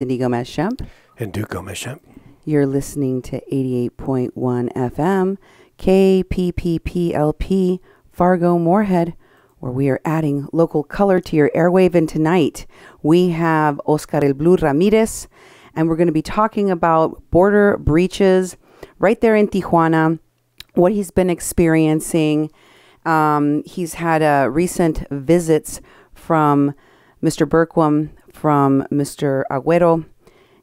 Cindy Gomez-Schempp. And Duke Gomez-Schempp. You're listening to 88.1 FM, KPPPLP, Fargo-Moorhead, where we are adding local color to your airwave. And tonight we have Oscar El Blue Ramirez, and we're going to be talking about border breaches right there in Tijuana, what he's been experiencing. He's had recent visits from Mr. Bergquam, from Mr. Aguero,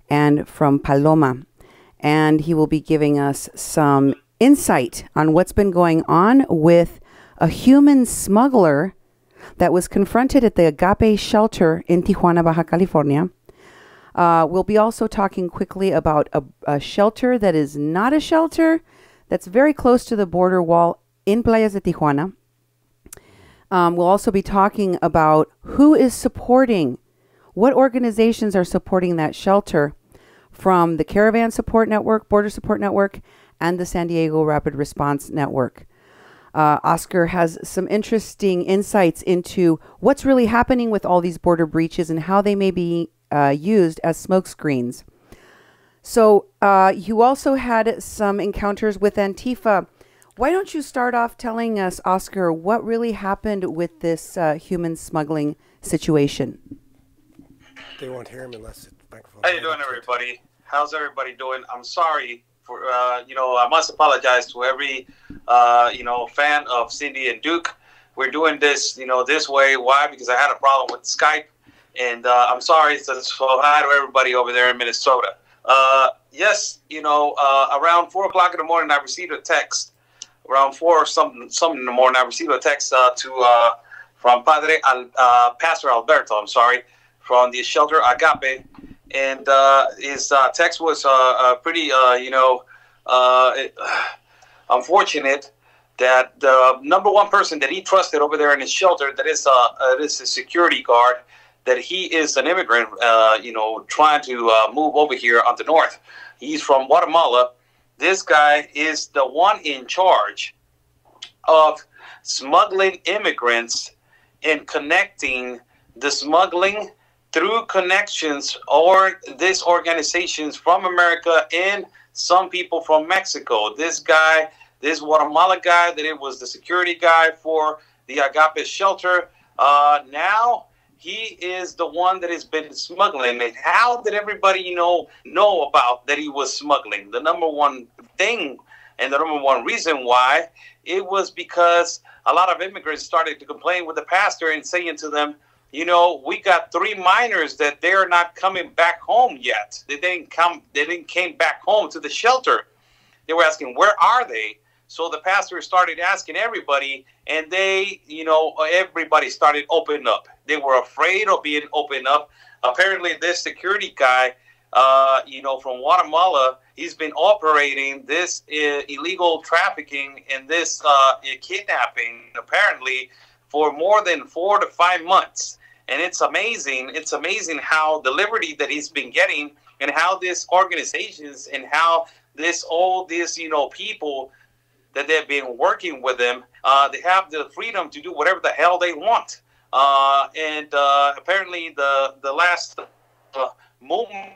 and from Paloma. And he will be giving us some insight on what's been going on with a human smuggler that was confronted at the Agape Shelter in Tijuana, Baja California. We'll be also talking quickly about a shelter that is not a shelter, that's very close to the border wall in Playas de Tijuana. We'll also be talking about who is supporting, what organizations are supporting that shelter from the Caravan Support Network, Border Support Network, and the San Diego Rapid Response Network. Oscar has some interesting insights into what's really happening with all these border breaches and how they may be used as smokescreens. So you also had some encounters with Antifa. Why don't you start off telling us, Oscar, what really happened with this human smuggling situation? They won't hear him unless the microphone. How you doing, everybody? How's everybody doing? I'm sorry for, I must apologize to every, fan of Cindy and Duke. We're doing this, this way. Why? Because I had a problem with Skype, and I'm sorry. So hi to everybody over there in Minnesota. Yes, around 4 o'clock in the morning, I received a text. Around 4 or something in the morning, I received a text from Padre Al, Pastor Alberto, I'm sorry, from the shelter Agape, and his text was pretty, unfortunate that the number one person that he trusted over there in his shelter, that is a security guard, that he is an immigrant, trying to move over here on the north. He's from Guatemala. This guy is the one in charge of smuggling immigrants and connecting the smuggling through connections or these organizations from America and some people from Mexico. This guy, this Guatemala guy, that it was the security guy for the Agape shelter. Now he is the one that has been smuggling. And how did everybody, know about that he was smuggling? The number one thing and the number one reason why, it was because a lot of immigrants started to complain with the pastor and saying to them, we got 3 minors that they're not coming back home yet. They didn't came back home to the shelter. They were asking, where are they? So the pastor started asking everybody, and they, everybody started opening up. They were afraid of being opened up. Apparently, this security guy, from Guatemala, he's been operating this illegal trafficking and this kidnapping, apparently, for more than 4 to 5 months. And it's amazing. It's amazing how the liberty that he's been getting, and how these organizations and how all these, people that they've been working with them, they have the freedom to do whatever the hell they want. Apparently the last movement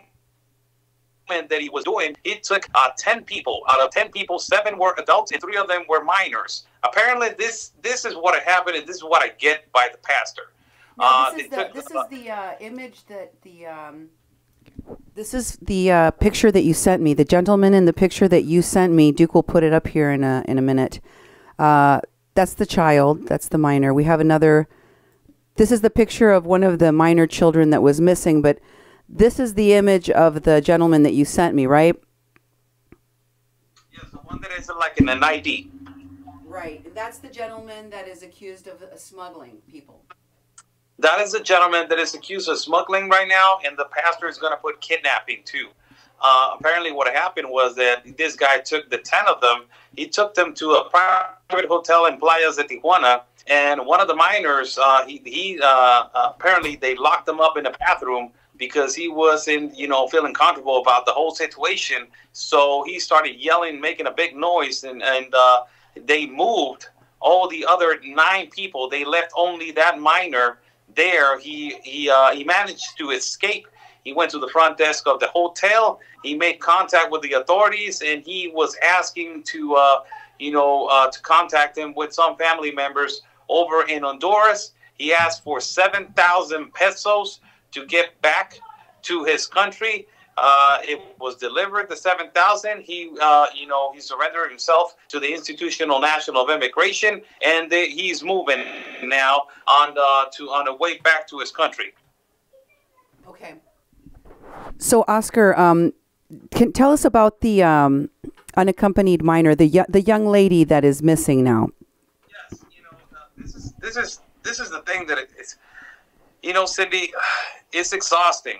that he was doing, he took 10 people. Out of 10 people, 7 were adults and 3 of them were minors. Apparently this is what happened, and this is what I get by the pastor. This is the picture that you sent me. The gentleman in the picture that you sent me, Duke will put it up here in a minute. That's the child. That's the minor. We have another. This is the picture of one of the minor children that was missing, but this is the image of the gentleman that you sent me, right? Yes, the one that is like in an ID. Right. That's the gentleman that is accused of smuggling people. That is the gentleman that is accused of smuggling right now, and the pastor is going to put kidnapping too. Apparently what happened was that this guy took the 10 of them. He took them to a private hotel in Playas de Tijuana. And one of the minors, apparently they locked him up in the bathroom because he wasn't, feeling comfortable about the whole situation. So he started yelling, making a big noise, and they moved all the other 9 people. They left only that minor there. He managed to escape. He went to the front desk of the hotel. He made contact with the authorities, and he was asking to contact him with some family members over in Honduras. He asked for 7,000 pesos to get back to his country. It was delivered, the 7,000. He surrendered himself to the Institutional National of Immigration, and he's moving now on the way back to his country. Okay. So, Oscar, can tell us about the unaccompanied minor, the young lady that is missing now. Yes, this is the thing that it's. You know, Cindy, it's exhausting.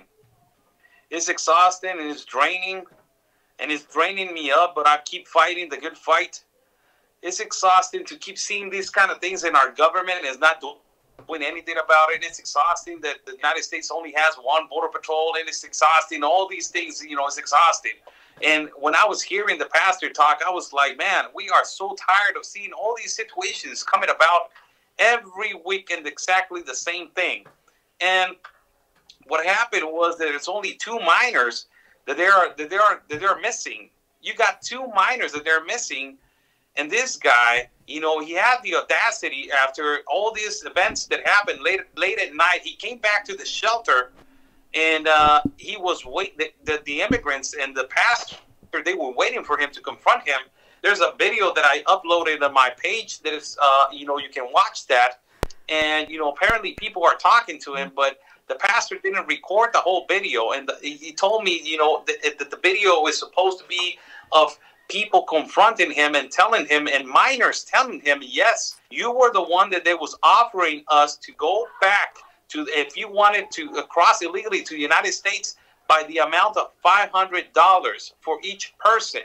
It's exhausting and it's draining, and it's draining me up, but I keep fighting the good fight. It's exhausting to keep seeing these kind of things, and our government is not doing anything about it. It's exhausting that the United States only has one border patrol, and it's exhausting. All these things, it's exhausting. And when I was hearing the pastor talk, I was like, man, we are so tired of seeing all these situations coming about every weekend, exactly the same thing. And what happened was that it's only two minors that they're missing. You got two minors that they're missing, and this guy, he had the audacity after all these events that happened late at night. He came back to the shelter, and he was the immigrants and the pastor, they were waiting for him to confront him. There's a video that I uploaded on my page that is, you can watch that, and apparently people are talking to him, but the pastor didn't record the whole video, and he told me, that the video is supposed to be of people confronting him and telling him, and minors telling him, yes, you were the one that they was offering us to go back to if you wanted to cross illegally to the United States by the amount of $500 for each person.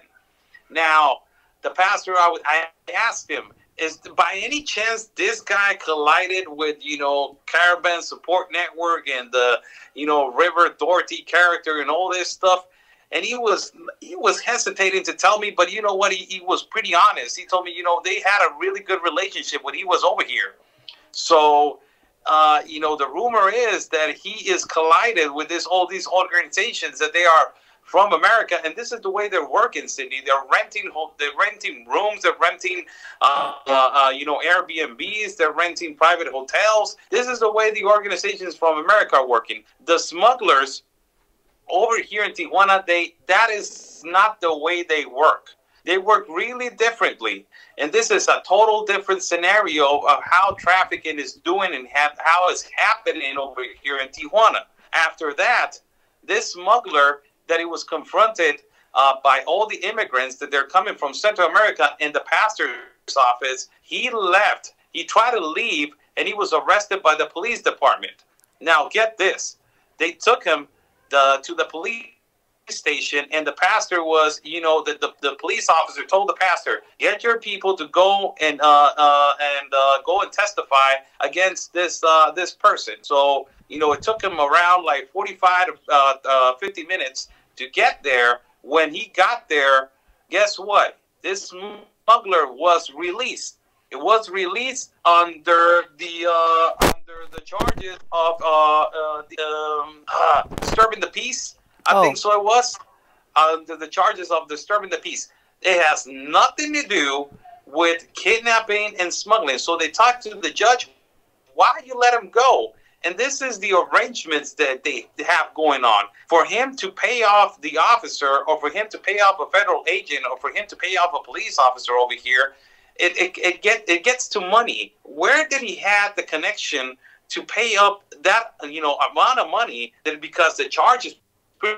Now, the pastor, I asked him, is by any chance this guy collided with, Caravan Support Network and the, River Doherty character and all this stuff? And he was hesitating to tell me, but you know what? He was pretty honest. He told me, they had a really good relationship when he was over here. So, the rumor is that he is collided with all these organizations that they are from America, and this is the way they're working, Sydney. They're renting rooms. They're renting, Airbnbs. They're renting private hotels. This is the way the organizations from America are working. The smugglers over here in Tijuana, that is not the way they work. They work really differently, and this is a total different scenario of how trafficking is doing and how it's happening over here in Tijuana. After that, this smuggler that he was confronted by all the immigrants that they're coming from Central America in the pastor's office. He left. He tried to leave, and he was arrested by the police department. Now, get this. They took him to the police station, and the pastor was, the police officer told the pastor, get your people to go and go and testify against this person. So, it took him around like 45 to 50 minutes to get there. When he got there, guess what? This smuggler was released. It was released under the charges of disturbing the peace. I think so. It was under the charges of disturbing the peace. It has nothing to do with kidnapping and smuggling. So they talked to the judge. Why you let him go? And this is the arrangements that they have going on. For him to pay off the officer, or for him to pay off a federal agent, or for him to pay off a police officer over here, it gets to money. Where did he have the connection to pay up that amount of money? That because the charge is pretty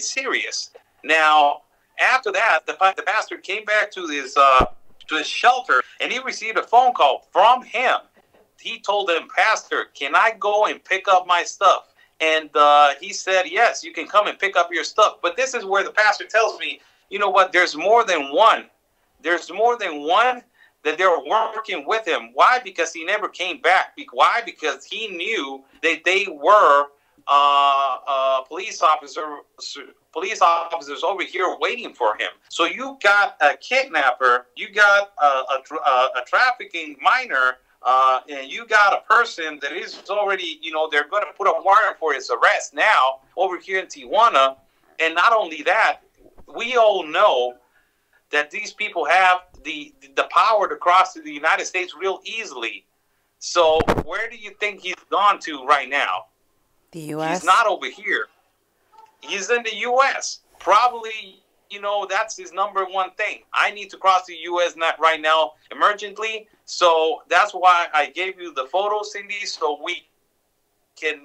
serious. Now, after that, the pastor came back to his shelter, and he received a phone call from him. He told him, pastor, can I go and pick up my stuff? And he said, yes, you can come and pick up your stuff. But this is where the pastor tells me, you know what? There's more than one. There's more than one that they were working with him. Why? Because he never came back. Why? Because he knew that they were police officers over here waiting for him. So you got a kidnapper, you got a trafficking minor and you got a person that is already, you know, they're going to put a warrant for his arrest now over here in Tijuana. And not only that, we all know that these people have the power to cross to the United States real easily. So where do you think he's gone to right now? The U.S.? He's not over here. He's in the U.S. Probably, you know, that's his number one thing. I need to cross the U.S. right now emergently. So that's why I gave you the photo, Cindy, so we can,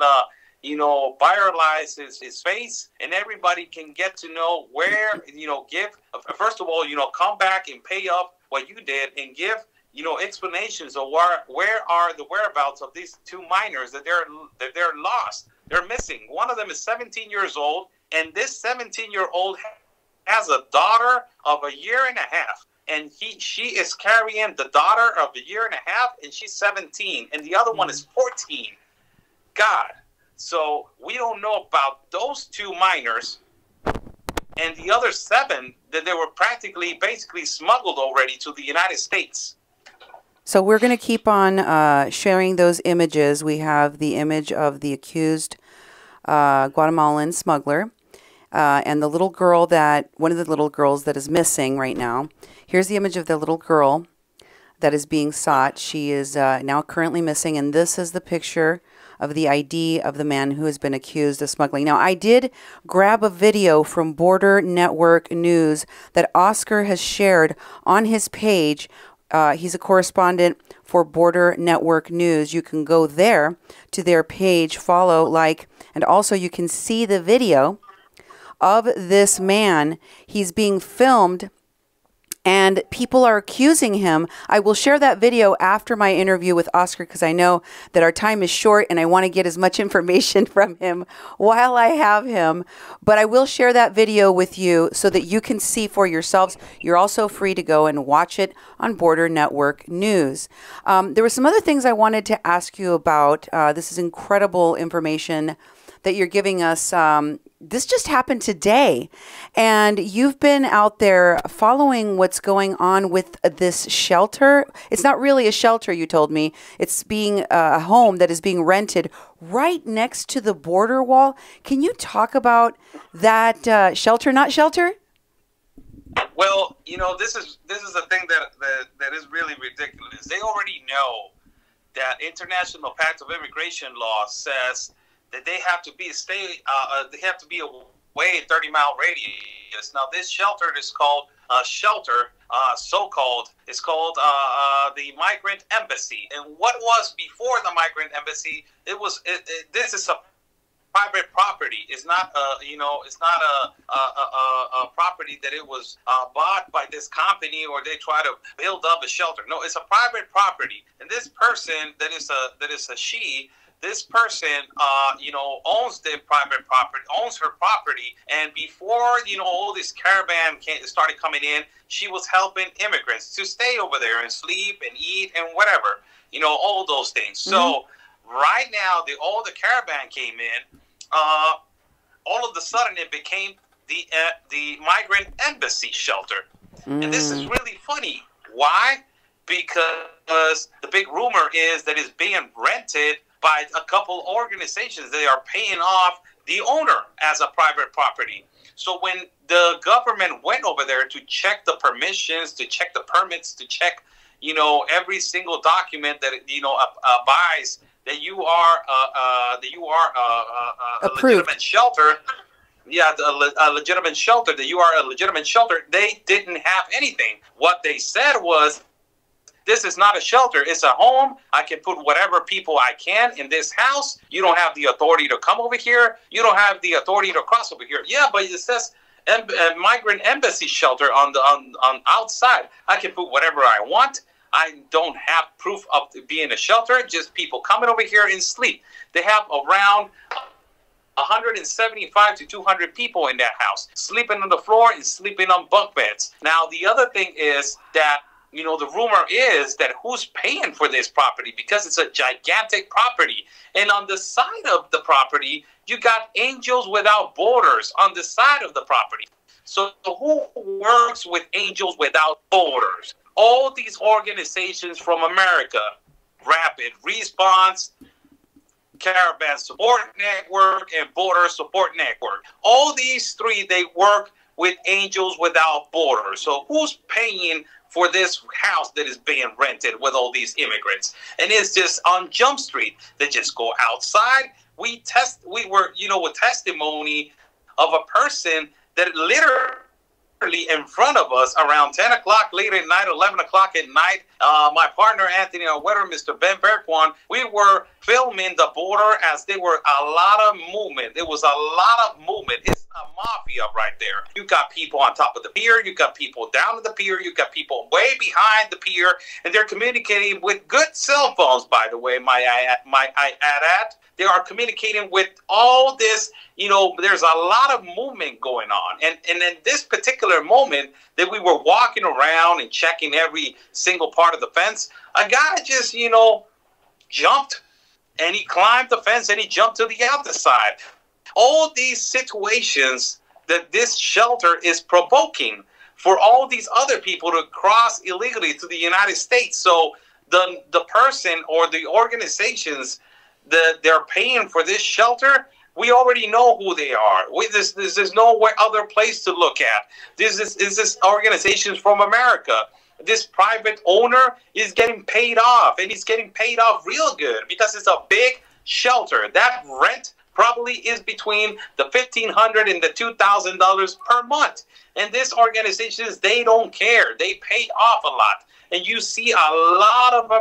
you know, viralize his face, and everybody can get to know where, you know, give, first of all, you know, come back and pay up what you did and give, you know, explanations of where are the whereabouts of these two minors that they're lost. They're missing. One of them is 17 years old, and this 17-year-old has a daughter of a year and a half, and she is carrying the daughter of a year and a half, and she's 17, and the other one is 14. God. So we don't know about those two minors and the other seven that they were basically smuggled already to the United States. So we're going to keep on sharing those images. We have the image of the accused Guatemalan smuggler and the little girl one of the little girls that is missing right now. Here's the image of the little girl that is being sought. She is now currently missing, and this is the picture of the ID of the man who has been accused of smuggling. Now, I did grab a video from Border Network News that Oscar has shared on his page. He's a correspondent for Border Network News. You can go there to their page, follow, like, and also you can see the video of this man. He's being filmed, and people are accusing him. I will share that video after my interview with Oscar, because I know that our time is short and I want to get as much information from him while I have him. But I will share that video with you so that you can see for yourselves. You're also free to go and watch it on Border Network News. There were some other things I wanted to ask you about. This is incredible information that you're giving us. This just happened today, and you've been out there following what's going on with this shelter. It's not really a shelter, you told me. It's being a home that is being rented right next to the border wall. Can you talk about that shelter, not shelter? Well, you know, this is the thing that is really ridiculous. They already know that International Pact of Immigration Law says that they have to be they have to be away 30-mile radius. Now, this shelter is called a shelter, so-called. It's called the Migrant Embassy. And what was before the Migrant Embassy? This is a private property. It's not a property that it was bought by this company or they try to build up a shelter. No, it's a private property. And this person that is a she. This person, you know, owns the private property, owns her property. And before, you know, all this caravan started coming in, she was helping immigrants to stay over there and sleep and eat and whatever, you know, all those things. Mm-hmm. So right now, all the caravan came in. All of a sudden, it became the Migrant Embassy shelter. Mm. And this is really funny. Why? Because the big rumor is that it's being rented by a couple organizations. They are paying off the owner as a private property. So when the government went over there to check the permissions, to check the permits, to check, you know, every single document that, you know, abides that you are a legitimate shelter. Yeah, a legitimate shelter, that you are a legitimate shelter. They didn't have anything. What they said was, this is not a shelter. It's a home. I can put whatever people I can in this house. You don't have the authority to come over here. You don't have the authority to cross over here. Yeah, but it says Migrant Embassy Shelter on outside. I can put whatever I want. I don't have proof of being a shelter. Just people coming over here and sleep. They have around 175 to 200 people in that house, sleeping on the floor and sleeping on bunk beds. Now, the other thing is that, you know, the rumor is that who's paying for this property, because it's a gigantic property. And on the side of the property, you got Angels Without Borders on the side of the property. So who works with Angels Without Borders? All these organizations from America, Rapid Response, Caravan Support Network, and Border Support Network. All these three, they work with Angels Without Borders. So who's paying for this house that is being rented with all these immigrants? And it's just on Jump Street. They just go outside. We were with testimony of a person that literally in front of us around 10 o'clock late at night, 11 o'clock at night, my partner Anthony Aguero, Mr. Ben Bergquam, we were filming the border as there were a lot of movement. There was a lot of movement. It's a mafia right there. You got people on top of the pier. You got people down at the pier. You got people way behind the pier, and they're communicating with good cell phones, by the way, might I add. They are communicating with all this, you know, there's a lot of movement going on. And in this particular moment that we were walking around and checking every single part of the fence, a guy just, you know, jumped and he climbed the fence and he jumped to the other side. All these situations that this shelter is provoking for all these other people to cross illegally to the United States. So the person or the organizations they're paying for this shelter, we already know who they are. There's no other place to look at. This is organizations from America. This private owner is getting paid off, and he's getting paid off real good because it's a big shelter. That rent probably is between the $1,500 and the $2,000 per month. And these organizations, they don't care. They pay off a lot. And you see a lot of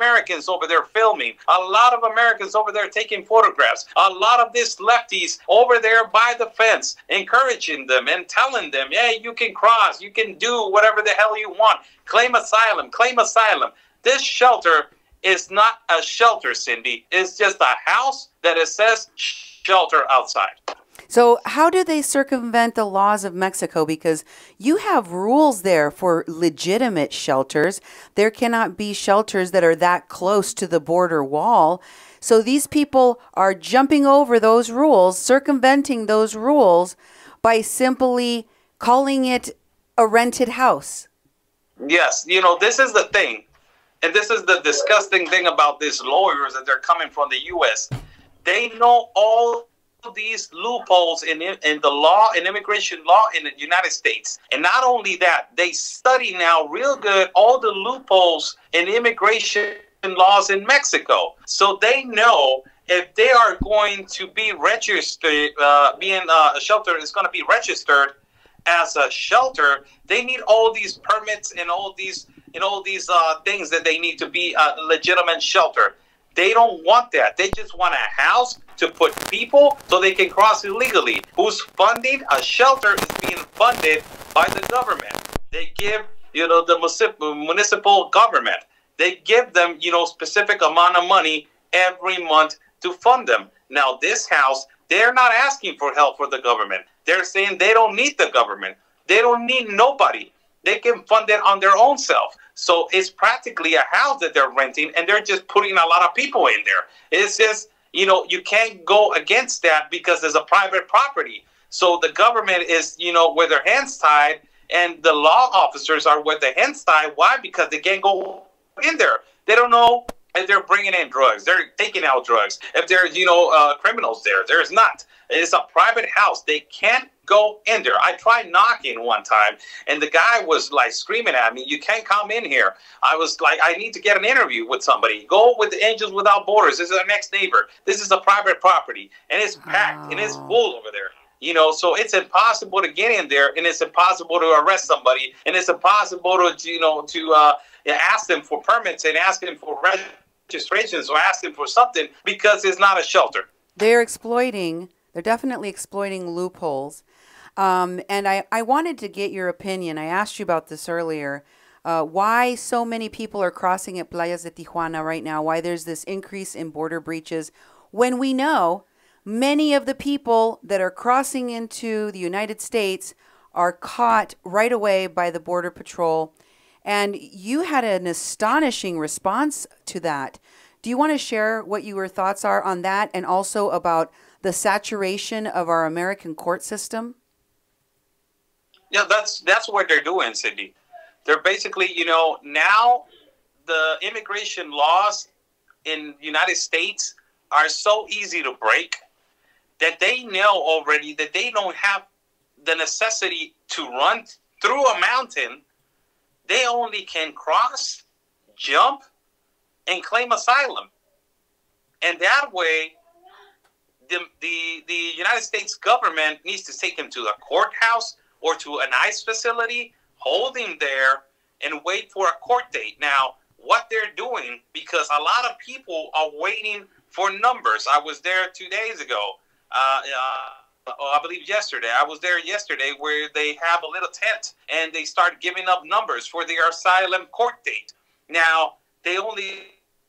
Americans over there filming, a lot of Americans over there taking photographs, a lot of these lefties over there by the fence, encouraging them and telling them, hey, you can cross, you can do whatever the hell you want, claim asylum, claim asylum. This shelter is not a shelter, Cindy. It's just a house that it says shelter outside. So how do they circumvent the laws of Mexico? Because you have rules there for legitimate shelters. There cannot be shelters that are that close to the border wall. So these people are jumping over those rules, circumventing those rules by simply calling it a rented house. Yes, you know, this is the thing. And this is the disgusting thing about these lawyers that they're coming from the U.S. They know all these loopholes in the law, in immigration law in the United States. And not only that, they study now real good all the loopholes in immigration laws in Mexico. So they know if they are going to be registered, being a shelter is going to be registered as a shelter, they need all these permits and all these things that they need to be a legitimate shelter. They don't want that. They just want a house to put people so they can cross illegally. Who's funding? A shelter is being funded by the government. They give, you know, the municipal government. They give them, you know, specific amount of money every month to fund them. Now, this house, they're not asking for help for the government. They're saying they don't need the government. They don't need nobody. They can fund it on their own self. So it's practically a house that they're renting, and they're just putting a lot of people in there. It's just, you know, you can't go against that because there's a private property. So the government is, you know, with their hands tied, and the law officers are with their hands tied. Why? Because they can't go in there. They don't know if they're bringing in drugs. They're taking out drugs. If there's, you know, criminals there. There's not. It's a private house. They can't go in there. I tried knocking one time, and the guy was like screaming at me, you can't come in here. I was like, I need to get an interview with somebody. Go with the Angels Without Borders. This is our next neighbor. This is a private property, and it's packed, and it's full over there. You know, so it's impossible to get in there, and it's impossible to arrest somebody, and it's impossible to, you know, to ask them for permits and ask them for registrations or ask them for something because it's not a shelter. They're definitely exploiting loopholes. And I wanted to get your opinion. I asked you about this earlier, why so many people are crossing at Playas de Tijuana right now, why there's this increase in border breaches, when we know many of the people that are crossing into the United States are caught right away by the Border Patrol. And you had an astonishing response to that. Do you want to share what your thoughts are on that, and also about the saturation of our American court system? Yeah, that's what they're doing, Cindy. They're basically, you know, now the immigration laws in the United States are so easy to break that they know already that they don't have the necessity to run through a mountain. They only can cross, jump, and claim asylum. And that way, the United States government needs to take them to a courthouse or to an ICE facility, hold him there, and wait for a court date. Now, what they're doing, because a lot of people are waiting for numbers. I was there 2 days ago. I believe yesterday. I was there yesterday where they have a little tent and they start giving up numbers for their asylum court date. Now, they only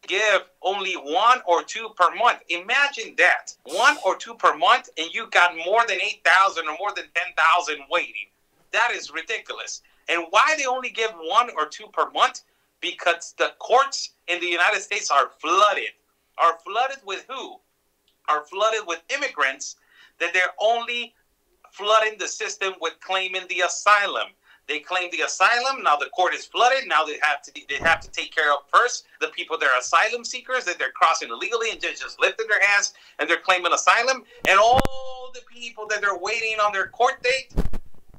give only one or two per month. Imagine that. One or two per month, and you got more than 8,000 or more than 10,000 waiting. That is ridiculous. And why they only give one or two per month? Because the courts in the United States are flooded. Are flooded with who? Are flooded with immigrants that they're only flooding the system with claiming the asylum. They claim the asylum, now the court is flooded, now they have to take care of first the people that are asylum seekers that they're crossing illegally and just lifting their hands and they're claiming asylum, and all the people that they're waiting on their court date,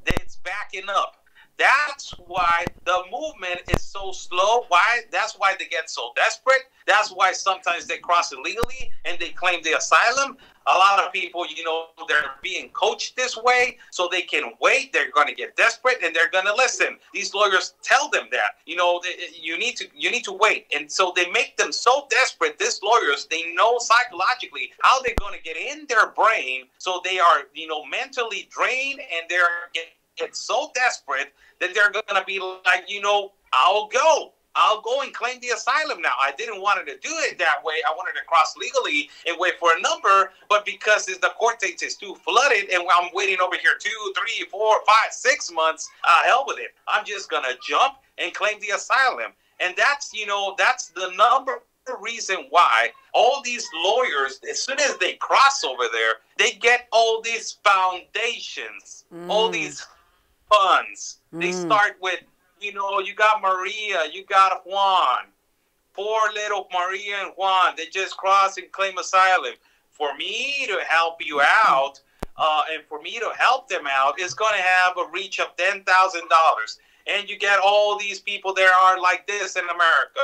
it's backing up. That's why the movement is so slow. Why? That's why they get so desperate. That's why sometimes they cross illegally and they claim the asylum. A lot of people, you know, they're being coached this way so they can wait. They're going to get desperate and they're going to listen. These lawyers tell them that, you know, you need to wait. And so they make them so desperate. These lawyers, they know psychologically how they're going to get in their brain. So they are, you know, mentally drained and they're getting so desperate that they're going to be like, you know, I'll go and claim the asylum now. I didn't want to do it that way. I wanted to cross legally and wait for a number, but because the court date is too flooded and I'm waiting over here 2, 3, 4, 5, 6 months, hell with it. I'm just going to jump and claim the asylum. And that's, you know, that's the number reason why all these lawyers, as soon as they cross over there, they get all these foundations, all these funds. They start with, you know, you got Maria, you got Juan. Poor little Maria and Juan. They just cross and claim asylum. For me to help you out and for me to help them out, it's going to have a reach of $10,000. And you get all these people that are like this in America,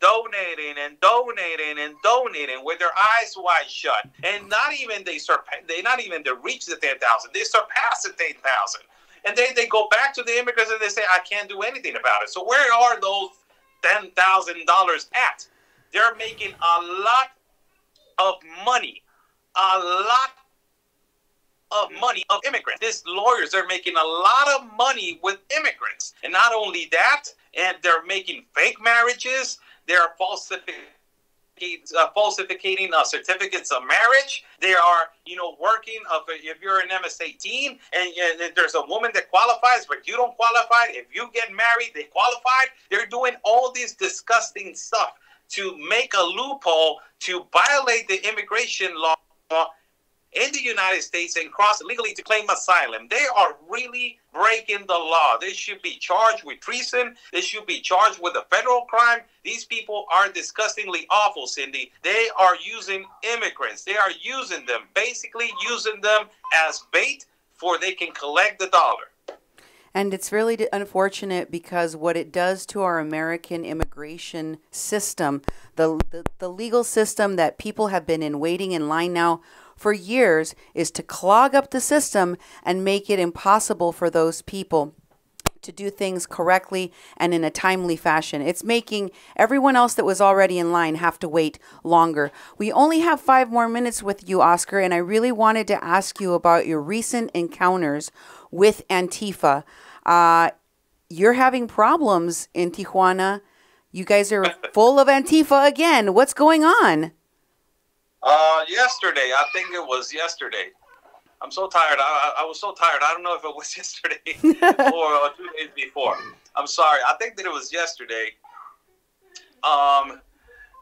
donating and donating and donating with their eyes wide shut. And not even they reach the 10,000. They surpass the 10,000. And then they go back to the immigrants and they say, I can't do anything about it. So where are those $10,000 at? They're making a lot of money. A lot of money of immigrants. These lawyers are making a lot of money with immigrants. And not only that, and they're making fake marriages. They're falsificating certificates of marriage. They are, you know, working if you're an MS-18 and there's a woman that qualifies, but you don't qualify. If you get married, they qualified. They're doing all this disgusting stuff to make a loophole to violate the immigration law in the United States and cross illegally to claim asylum. They are really breaking the law. They should be charged with treason. They should be charged with a federal crime. These people are disgustingly awful, Cindy. They are using immigrants. They are using them, basically using them as bait for they can collect the dollar. And it's really unfortunate because what it does to our American immigration system, the legal system that people have been in waiting in line now for years, is to clog up the system and make it impossible for those people to do things correctly and in a timely fashion. It's making everyone else that was already in line have to wait longer. We only have 5 more minutes with you, Oscar, and I really wanted to ask you about your recent encounters with Antifa. You're having problems in Tijuana. You guys are full of Antifa again. What's going on? Yesterday, I think it was yesterday. I'm so tired. I was so tired. I don't know if it was yesterday or 2 days before. I'm sorry. I think that it was yesterday.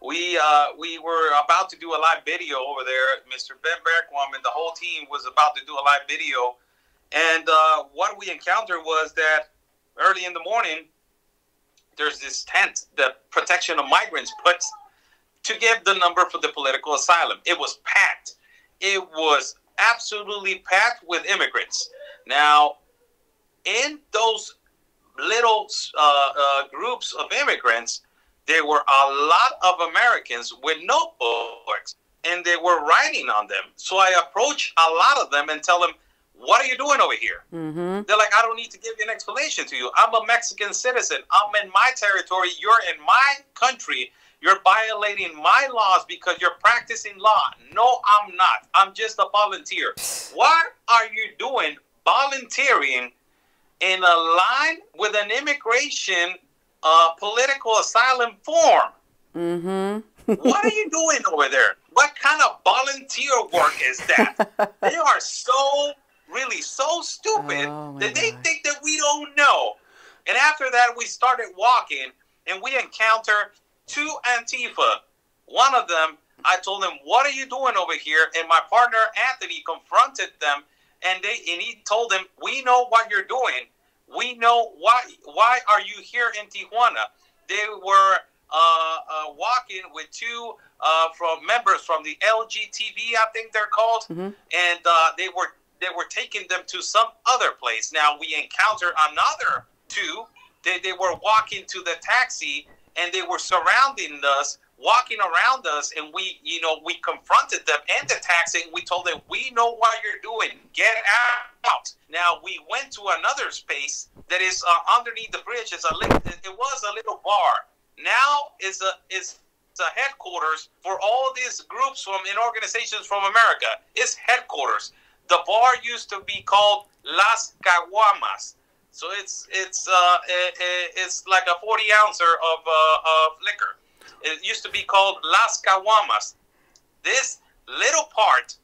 We were about to do a live video over there. Mr. Ben Bergquam and the whole team was about to do a live video. And what we encountered was that early in the morning, there's this tent the protection of migrants puts to give the number for the political asylum. It was packed. It was absolutely packed with immigrants. Now, in those little groups of immigrants, there were a lot of Americans with notebooks, and they were writing on them. So I approached a lot of them and tell them, what are you doing over here? Mm-hmm. They're like, I don't need to give you an explanation to you. I'm a Mexican citizen. I'm in my territory. You're in my country. You're violating my laws because you're practicing law. No, I'm not. I'm just a volunteer. What are you doing volunteering in a line with an immigration political asylum form? Mm-hmm. What are you doing over there? What kind of volunteer work is that? They are so, really so stupid that they think that we don't know. And after that, we started walking, and we encounter two Antifa. One of them, I told him, what are you doing over here? And my partner, Anthony, confronted them, and he told them, we know what you're doing. We know why are you here in Tijuana? They were walking with two from members from the LGTB, I think they're called, mm-hmm. and they were taking them to some other place. Now we encounter another two. They were walking to the taxi, and they were surrounding us, walking around us, and we confronted them in the taxi, and we told them, we know what you're doing. Get out. Now we went to another space that is underneath the bridge. It was a little bar. Now it's a headquarters for all these groups and organizations from America. It's headquarters. The bar used to be called Las Caguamas, so it's like a 40-ouncer of liquor. It used to be called Las Caguamas. This little part,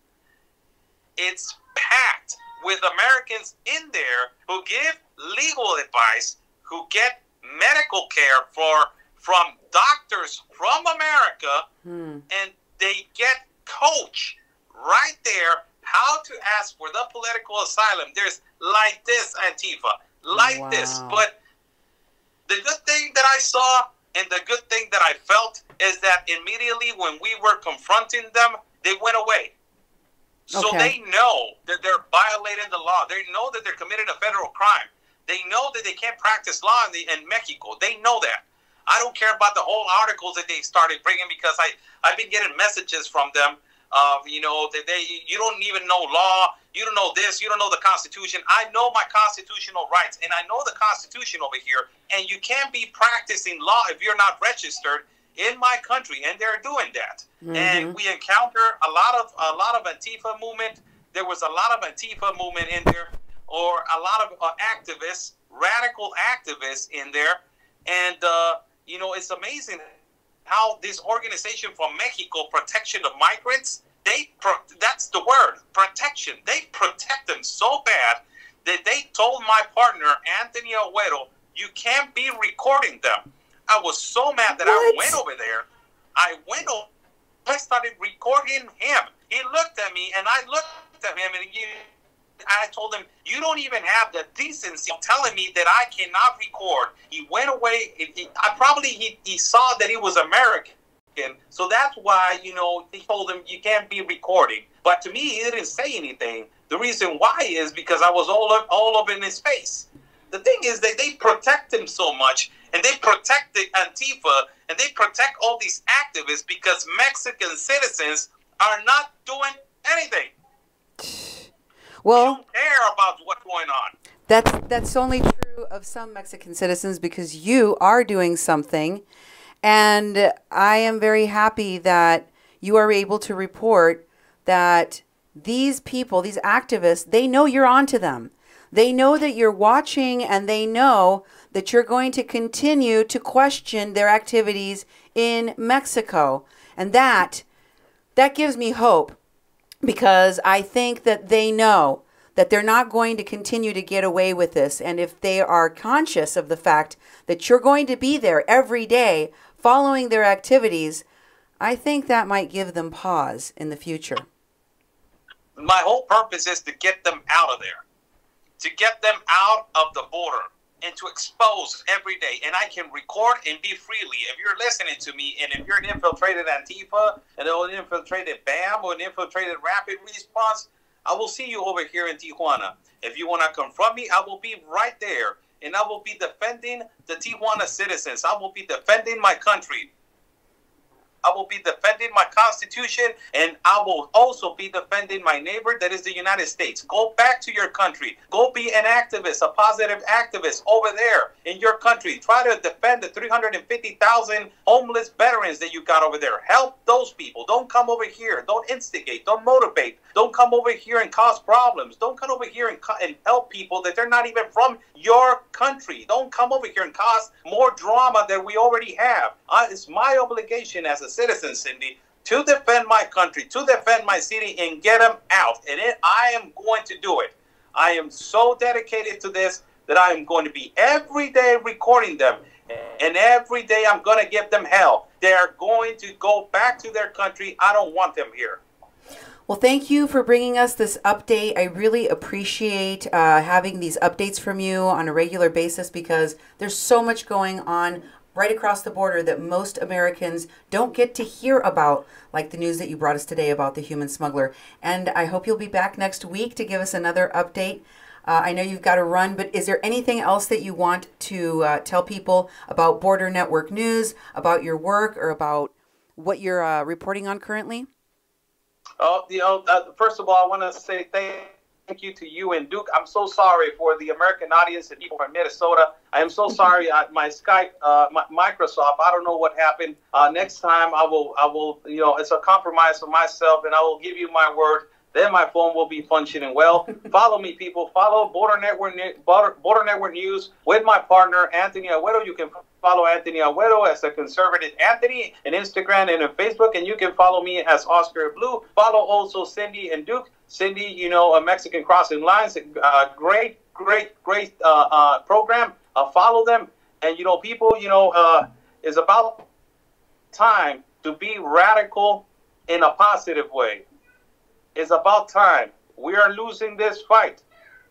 it's packed with Americans in there who give legal advice, who get medical care from doctors from America, and they get coached right there how to ask for the political asylum. There's like this, Antifa, this. But the good thing that I saw and the good thing that I felt is that immediately when we were confronting them, they went away. So they know that they're violating the law. They know that they're committing a federal crime. They know that they can't practice law in Mexico. They know that. I don't care about the whole articles that they started bringing, because I've been getting messages from them you don't even know law, you don't know this, you don't know the Constitution. I know my constitutional rights, and I know the Constitution over here, and you can't be practicing law if you're not registered in my country, and they're doing that. Mm-hmm. And we encounter a lot of Antifa movement. There was a lot of Antifa movement in there, or a lot of activists, radical activists in there, and it's amazing how this organization from Mexico, Protection of Migrants, that's the word, protection. They protect them so bad that they told my partner, Anthony Aguero, you can't be recording them. I was so mad that I went over there. I started recording him. He looked at me, and I looked at him, and I told him, you don't even have the decency of telling me that I cannot record. He went away. He saw that he was American. So that's why, he told him, you can't be recording. But to me, he didn't say anything. The reason why is because I was all up in his face. The thing is that they protect him so much, and they protect the Antifa, and they protect all these activists because Mexican citizens are not doing anything. Well, you don't care about what's going on. That's only true of some Mexican citizens, because you are doing something. And I am very happy that you are able to report that these people, these activists, they know you're onto them. They know that you're watching, and they know that you're going to continue to question their activities in Mexico. And that gives me hope, because I think that they know that they're not going to continue to get away with this. And if they are conscious of the fact that you're going to be there every day following their activities, I think that might give them pause in the future. My whole purpose is to get them out of there, to get them out of the border, and to expose every day. And I can record and be freely. If you're listening to me, and if you're an infiltrated Antifa, and an infiltrated BAM, or an infiltrated Rapid Response, I will see you over here in Tijuana. If you want to confront me, I will be right there. And I will be defending the Tijuana citizens. I will be defending my country. I will be defending my Constitution, and I will also be defending my neighbor, that is the United States. Go back to your country. Go be an activist, a positive activist over there in your country. Try to defend the 350,000 homeless veterans that you got over there. Help those people. Don't come over here. Don't instigate. Don't motivate. Don't come over here and cause problems. Don't come over here and help people that they're not even from your country. Don't come over here and cause more drama than we already have. It's my obligation as a citizen, Cindy, to defend my country, to defend my city, and get them out. And I am going to do it. I am so dedicated to this that I am going to be every day recording them, and every day I'm going to give them hell. They're going to go back to their country. I don't want them here. Well, thank you for bringing us this update. I really appreciate having these updates from you on a regular basis, because there's so much going on right across the border that most Americans don't get to hear about, like the news that you brought us today about the human smuggler. And I hope you'll be back next week to give us another update. I know you've got to run, but is there anything else that you want to tell people about Border Network News, about your work, or about what you're reporting on currently? Oh, first of all, I want to say thank you to you and Duke. I'm so sorry for the American audience and people from Minnesota. I am so sorry. My Skype, Microsoft, I don't know what happened. Next time I will, you know, it's a compromise for myself, and I will give you my word. Then my phone will be functioning well. Follow me, people. Follow Border Network News with my partner, Anthony Aguero. You can follow Anthony Aguero as a conservative Anthony on Instagram and on Facebook, and you can follow me as Oscar Blue. Follow also Cindy and Duke. Cindy, you know, a Mexican Crossing Lines, great program. Follow them. And, you know, people, you know, it's about time to be radical in a positive way. It's about time. We are losing this fight.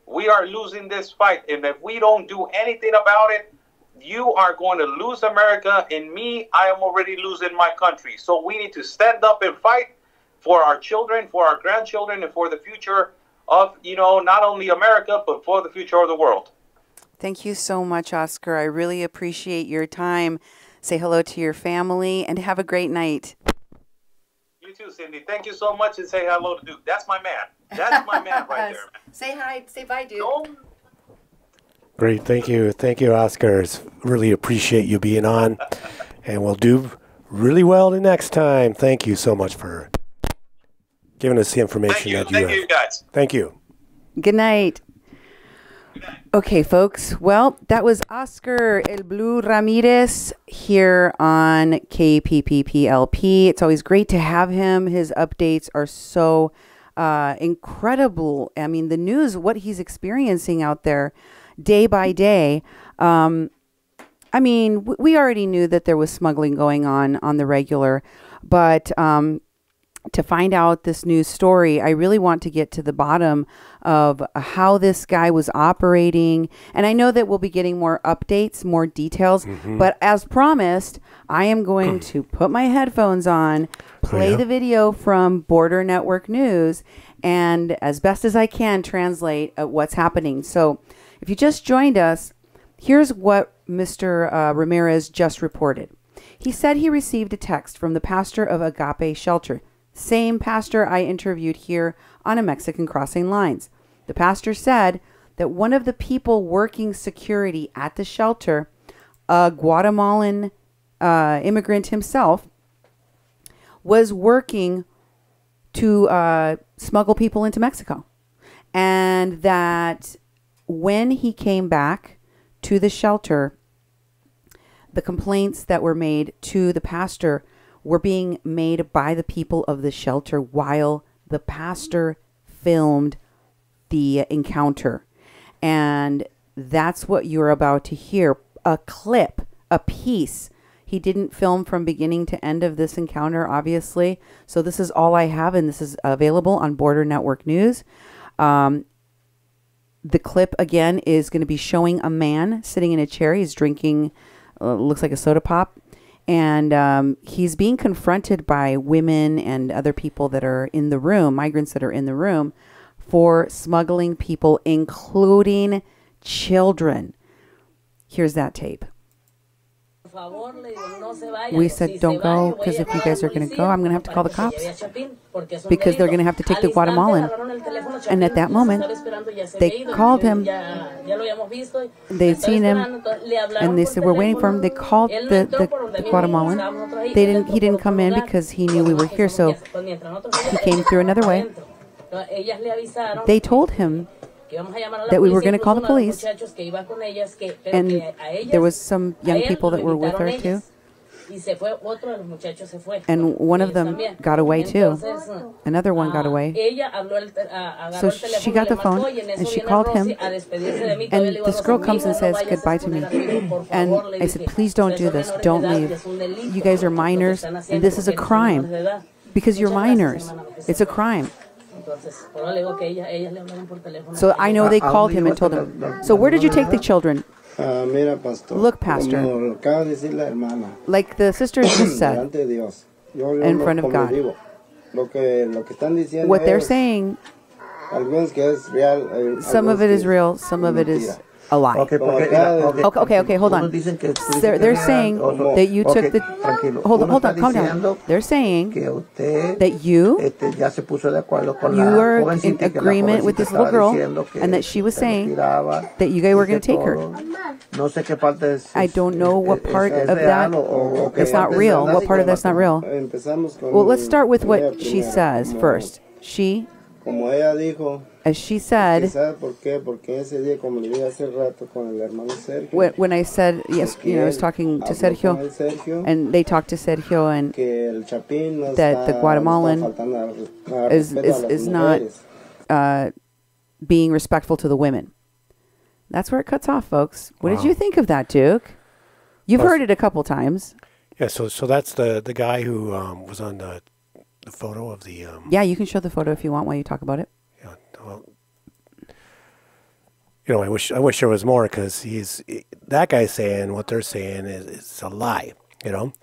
We are losing this fight. And if we don't do anything about it, you are going to lose America. And me, I am already losing my country. So we need to stand up and fight for our children, for our grandchildren, and for the future of, you know, not only America, but for the future of the world. Thank you so much, Oscar. I really appreciate your time. Say hello to your family and have a great night. You too, Cindy. Thank you so much, and say hello to Duke. That's my man. That's my man right there. Say hi. Say bye, Duke. No. Great. Thank you. Thank you, Oscar. Really appreciate you being on, and we'll do really well the next time. Thank you so much for giving us the information that you have. Thank you, guys. Thank you. Good night. Okay, folks. Well, that was Oscar El Blue Ramirez here on KPPPLP. It's always great to have him. His updates are so incredible. I mean, the news, what he's experiencing out there day by day. I mean, we already knew that there was smuggling going on the regular, but to find out this news story, I really want to get to the bottom of how this guy was operating. And I know that we'll be getting more updates, more details. Mm-hmm. But as promised, I am going to put my headphones on, play the video from Border Network News, and as best as I can translate what's happening. So if you just joined us, here's what Mr. Ramirez just reported. He said he received a text from the pastor of Agape Shelter, same pastor I interviewed here on A Mexican Crossing Lines. The pastor said that one of the people working security at the shelter, a Guatemalan immigrant himself, was working to smuggle people into Mexico. And that when he came back to the shelter, the complaints that were made to the pastor were being made by the people of the shelter while the pastor filmed the encounter. And that's what you're about to hear. A clip, a piece. He didn't film from beginning to end of this encounter, obviously. So this is all I have, and this is available on Border Network News. The clip again is going to be showing a man sitting in a chair. He's drinking, looks like a soda pop. And he's being confronted by women and other people that are in the room, migrants that are in the room, for smuggling people, including children. Here's that tape. We said, don't go, because if you guys are going to go, I'm going to have to call the cops, because they're going to have to take the Guatemalan. And at that moment, they called him. They'd seen him, and they said, we're waiting for him. They called the Guatemalan. He didn't come in because he knew we were here, so he came through another way. They told him that we were going to call the police, and there was some young people that were with her too, and one of them got away too, another one got away. So she got the phone and she called him, and this girl comes and says goodbye to me, and I said, please don't do this, don't leave, you guys are minors, and this is a crime, because you're minors, it's a crime. So I know they called him and told him. So where did you take the children? Look, Pastor, like the sister just said, in front of God. What they're saying, some of it is real, some of it is a lie. Okay, hold on. They're saying that you took the... Hold on, calm down. They're saying that you were in agreement with this little girl, and that she was saying that you guys were going to take her. I don't know what part of that is not real, what part of that's not real. Well, let's start with what she says first. She... As she said, when I said, yes, you know, I was talking to Sergio, and they talked to Sergio, and that the Guatemalan is not being respectful to the women. That's where it cuts off, folks. What did you think of that, Duke? You've heard it a couple times. Yeah, so that's the guy who was on the photo of the... yeah, you can show the photo if you want while you talk about it. Well, you know, I wish there was more, because that guy's saying what they're saying is a lie, you know,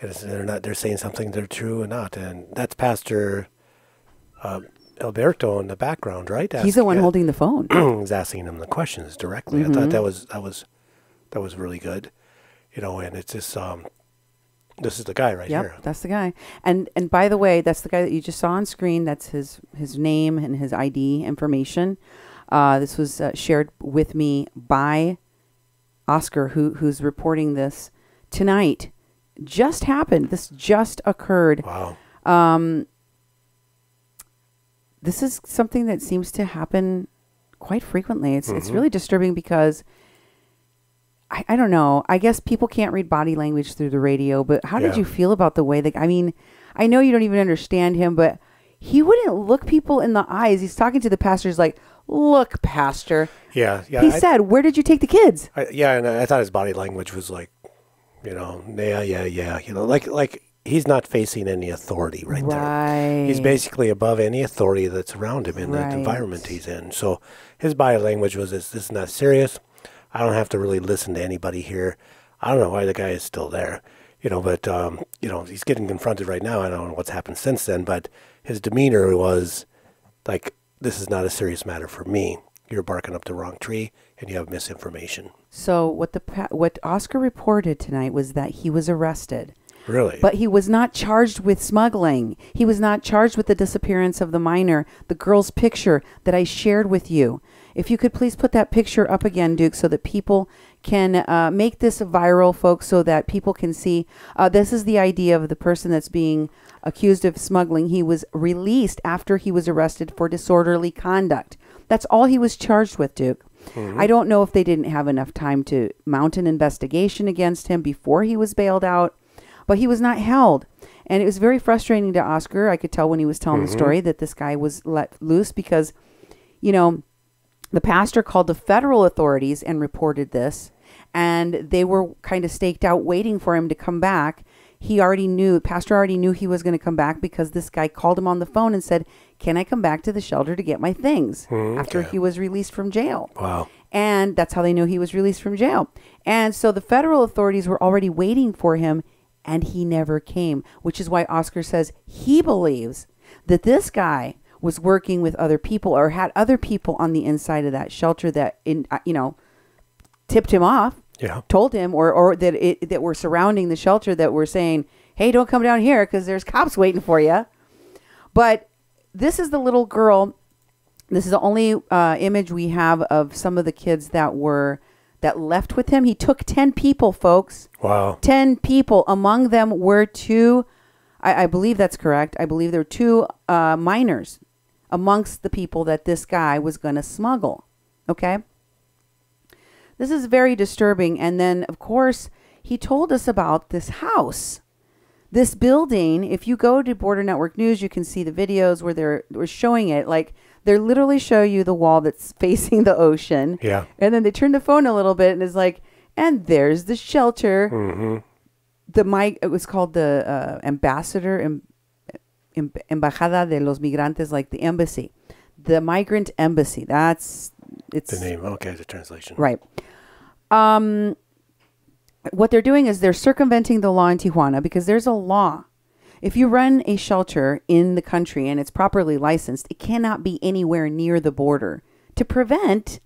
and they're saying something they're true and not, and that's Pastor Alberto in the background, right? He's the one holding the phone. He's asking him the questions directly. I thought that was really good, you know, and it's just this is the guy right here. That's the guy. And by the way, that's the guy that you just saw on screen. That's his name and his ID information. This was shared with me by Oscar, who's reporting this tonight. Just happened. This just occurred. Wow. This is something that seems to happen quite frequently. It's really disturbing, because... I don't know. I guess people can't read body language through the radio, but how did you feel about the way that, I mean, I know you don't even understand him, but he wouldn't look people in the eyes. He's talking to the pastor. He's like, look, pastor. Yeah. He said, where did you take the kids? And I thought his body language was like, you know, yeah. You know, like he's not facing any authority there. He's basically above any authority that's around him in the environment he's in. So his body language was, this is not serious. I don't have to really listen to anybody here. I don't know why the guy is still there, you know, but, you know, he's getting confronted right now. I don't know what's happened since then, but his demeanor was like, this is not a serious matter for me. You're barking up the wrong tree and you have misinformation. So what Oscar reported tonight was that he was arrested. Really? But he was not charged with smuggling. He was not charged with the disappearance of the minor, the girl's picture that I shared with you. If you could please put that picture up again, Duke, so that people can make this viral, folks, so that people can see. This is the idea of the person that's being accused of smuggling. He was released after he was arrested for disorderly conduct. That's all he was charged with, Duke. Mm-hmm. I don't know if they didn't have enough time to mount an investigation against him before he was bailed out, but he was not held. And it was very frustrating to Oscar. I could tell when he was telling the story that this guy was let loose, because, you know, the pastor called the federal authorities and reported this, and they were kind of staked out waiting for him to come back. he already knew, Pastor already knew he was going to come back because this guy called him on the phone and said, can I come back to the shelter to get my things after he was released from jail? Wow. And that's how they knew he was released from jail. And so the federal authorities were already waiting for him and he never came, which is why Oscar says he believes that this guy was working with other people or had other people on the inside of that shelter that, you know, tipped him off. Yeah. Told him or that that were surrounding the shelter that were saying, hey, don't come down here because there's cops waiting for you. But this is the little girl. This is the only image we have of some of the kids that left with him. He took 10 people, folks. Wow. 10 people. Among them were two. I believe that's correct. I believe there were two minors amongst the people that this guy was going to smuggle. Okay. This is very disturbing. And then, of course, he told us about this house, this building. If you go to Border Network News, you can see the videos where they're showing it. Like, they literally show you the wall that's facing the ocean. Yeah. And then they turn the phone a little bit and it's like, and there's the shelter. Mm-hmm. It was called the Embajada de los Migrantes, like the embassy. The Migrant Embassy. It's the name. Okay, the translation. Right. What they're doing is they're circumventing the law in Tijuana because there's a law. If you run a shelter in the country and it's properly licensed, it cannot be anywhere near the border to prevent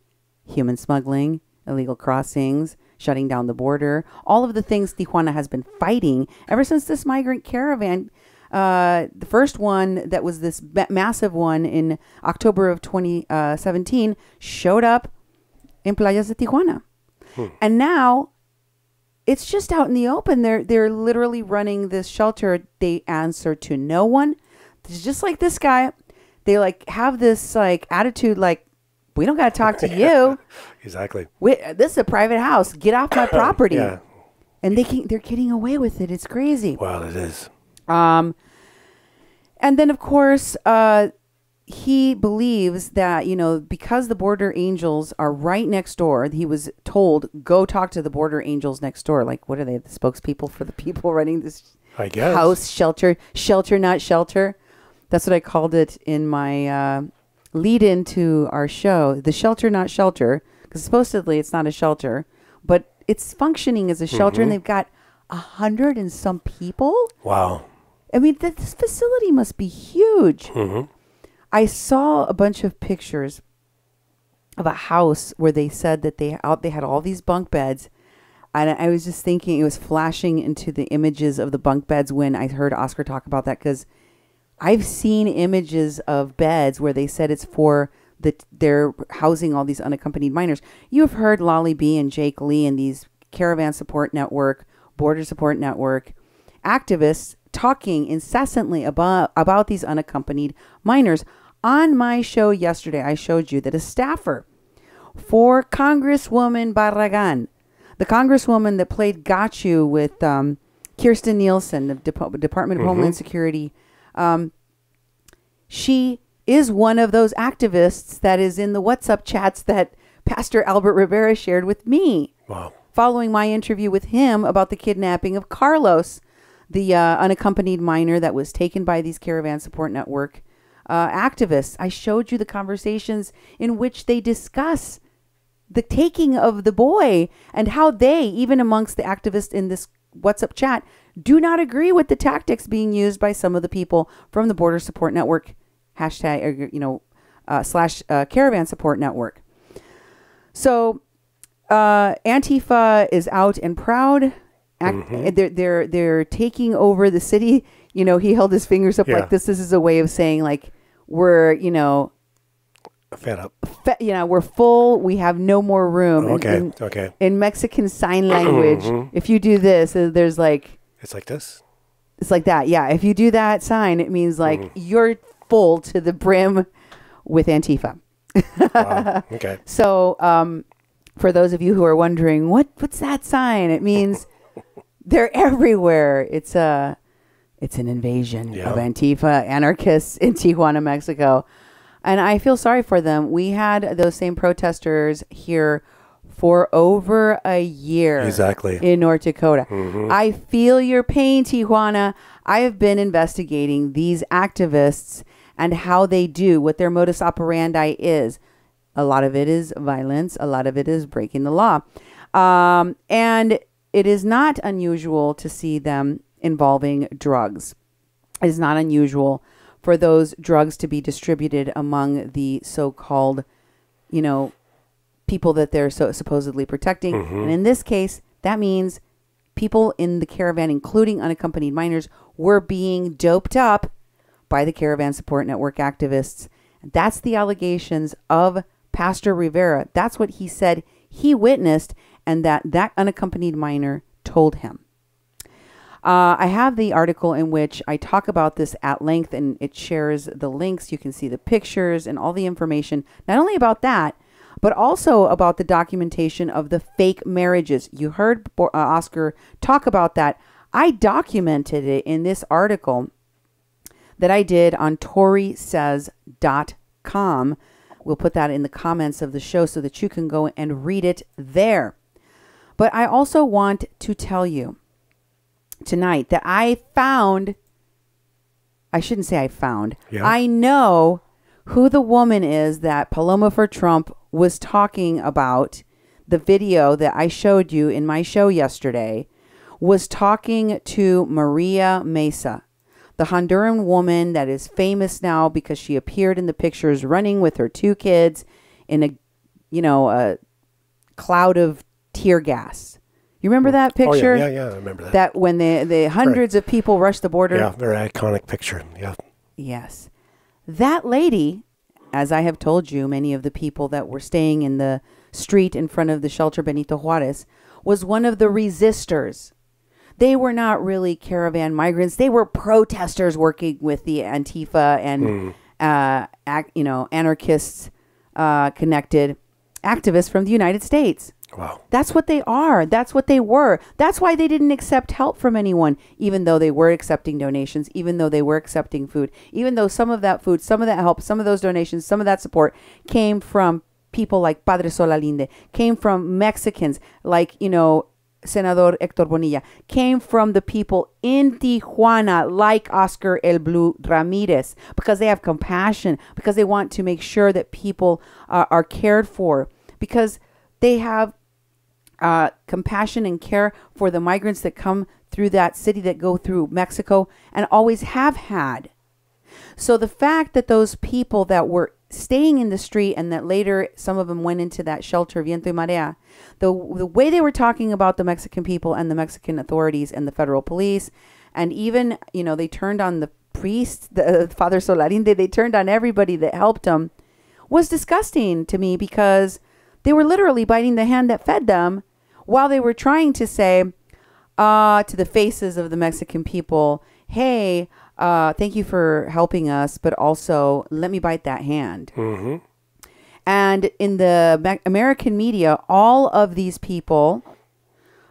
human smuggling, illegal crossings, shutting down the border, all of the things Tijuana has been fighting ever since this migrant caravan. The first one that was this massive one in October of 2017 showed up in Playas de Tijuana. And now it's just out in the open. They're literally running this shelter. They answer to no one. It's just like this guy. They like have this like attitude like, we don't got to talk to you. Exactly. This is a private house. Get off my property. Yeah. And they're getting away with it. It's crazy. Well, it is. And then of course, he believes that, you know, because the border angels are right next door, he was told, go talk to the border angels next door. Like, what are they? The spokespeople for the people running this house shelter, not shelter. That's what I called it in my, lead into our show, the shelter, not shelter, because supposedly it's not a shelter, but it's functioning as a shelter. And they've got 100 and some people. Wow. I mean, this facility must be huge. I saw a bunch of pictures of a house where they said that they had all these bunk beds. And I was just thinking, it was flashing into the images of the bunk beds when I heard Oscar talk about that, because I've seen images of beds where they said it's for they're housing all these unaccompanied minors. You have heard Lolly B and Jake Lee and these Caravan Support Network, Border Support Network activists talking incessantly about these unaccompanied minors. On my show yesterday, I showed you that a staffer for Congresswoman Barragan, the Congresswoman that played Got You with Kirsten Nielsen, the Department of Homeland Security, she is one of those activists that is in the WhatsApp chats that Pastor Albert Rivera shared with me. Wow. Following my interview with him about the kidnapping of Carlos, the unaccompanied minor that was taken by these Caravan Support Network activists. I showed you the conversations in which they discuss the taking of the boy and how they, even amongst the activists in this WhatsApp chat, do not agree with the tactics being used by some of the people from the Border Support Network hashtag, you know, / Caravan Support Network. So Antifa is out and proud. They're taking over the city. You know, he held his fingers up like this. This is a way of saying like, we're, you know, fed up, you know, we're full. We have no more room. Okay. In Mexican sign language. If you do this, there's like, it's like this. It's like that. Yeah. If you do that sign, it means like you're full to the brim with Antifa. Wow. Okay. So, for those of you who are wondering, what's that sign? It means they're everywhere. It's an invasion of Antifa anarchists in Tijuana, Mexico. And I feel sorry for them. We had those same protesters here for over a year. Exactly. In North Dakota. Mm-hmm. I feel your pain, Tijuana. I have been investigating these activists and how they do, what their modus operandi is. A lot of it is violence. A lot of it is breaking the law. And it is not unusual to see them involving drugs. It is not unusual for those drugs to be distributed among the so-called, you know, people that they're so supposedly protecting. Mm-hmm. And in this case, that means people in the caravan, including unaccompanied minors, were being doped up by the Caravan Support Network activists. That's the allegations of Pastor Rivera. That's what he said he witnessed and that unaccompanied minor told him. I have the article in which I talk about this at length, and it shares the links. You can see the pictures and all the information, not only about that, but also about the documentation of the fake marriages. You heard Oscar talk about that. I documented it in this article that I did on torysays.com. We'll put that in the comments of the show so that you can go and read it there. But I also want to tell you tonight that I know who the woman is that Paloma for Trump was talking about. The video that I showed you in my show yesterday was talking to Maria Mesa, the Honduran woman that is famous now because she appeared in the pictures running with her two kids in a cloud of tear gas. You remember that picture? Oh, yeah, I remember that. That when the hundreds of people rushed the border. Yeah, very iconic picture, yeah. Yes. That lady, as I have told you, many of the people that were staying in the street in front of the shelter Benito Juarez, was one of the resistors. They were not really caravan migrants. They were protesters working with the Antifa and, anarchists connected activists from the United States. Wow. That's what they are. That's what they were. That's why they didn't accept help from anyone, even though they were accepting donations, even though they were accepting food, even though some of that food, some of that help, some of those donations, some of that support came from people like Padre Solalinde, came from Mexicans like, Senador Hector Bonilla, came from the people in Tijuana like Oscar El Blue Ramirez, because they have compassion, because they want to make sure that people are cared for, because they have compassion and care for the migrants that come through that city, that go through Mexico, and always have had. So the fact that those people that were staying in the street and that later some of them went into that shelter, Viento y Marea, the way they were talking about the Mexican people and the Mexican authorities and the federal police, and even, they turned on the priest, the Father Solalinde, they turned on everybody that helped them, was disgusting to me, because they were literally biting the hand that fed them while they were trying to say to the faces of the Mexican people, hey, thank you for helping us, but also let me bite that hand. Mm-hmm. And in the American media, all of these people,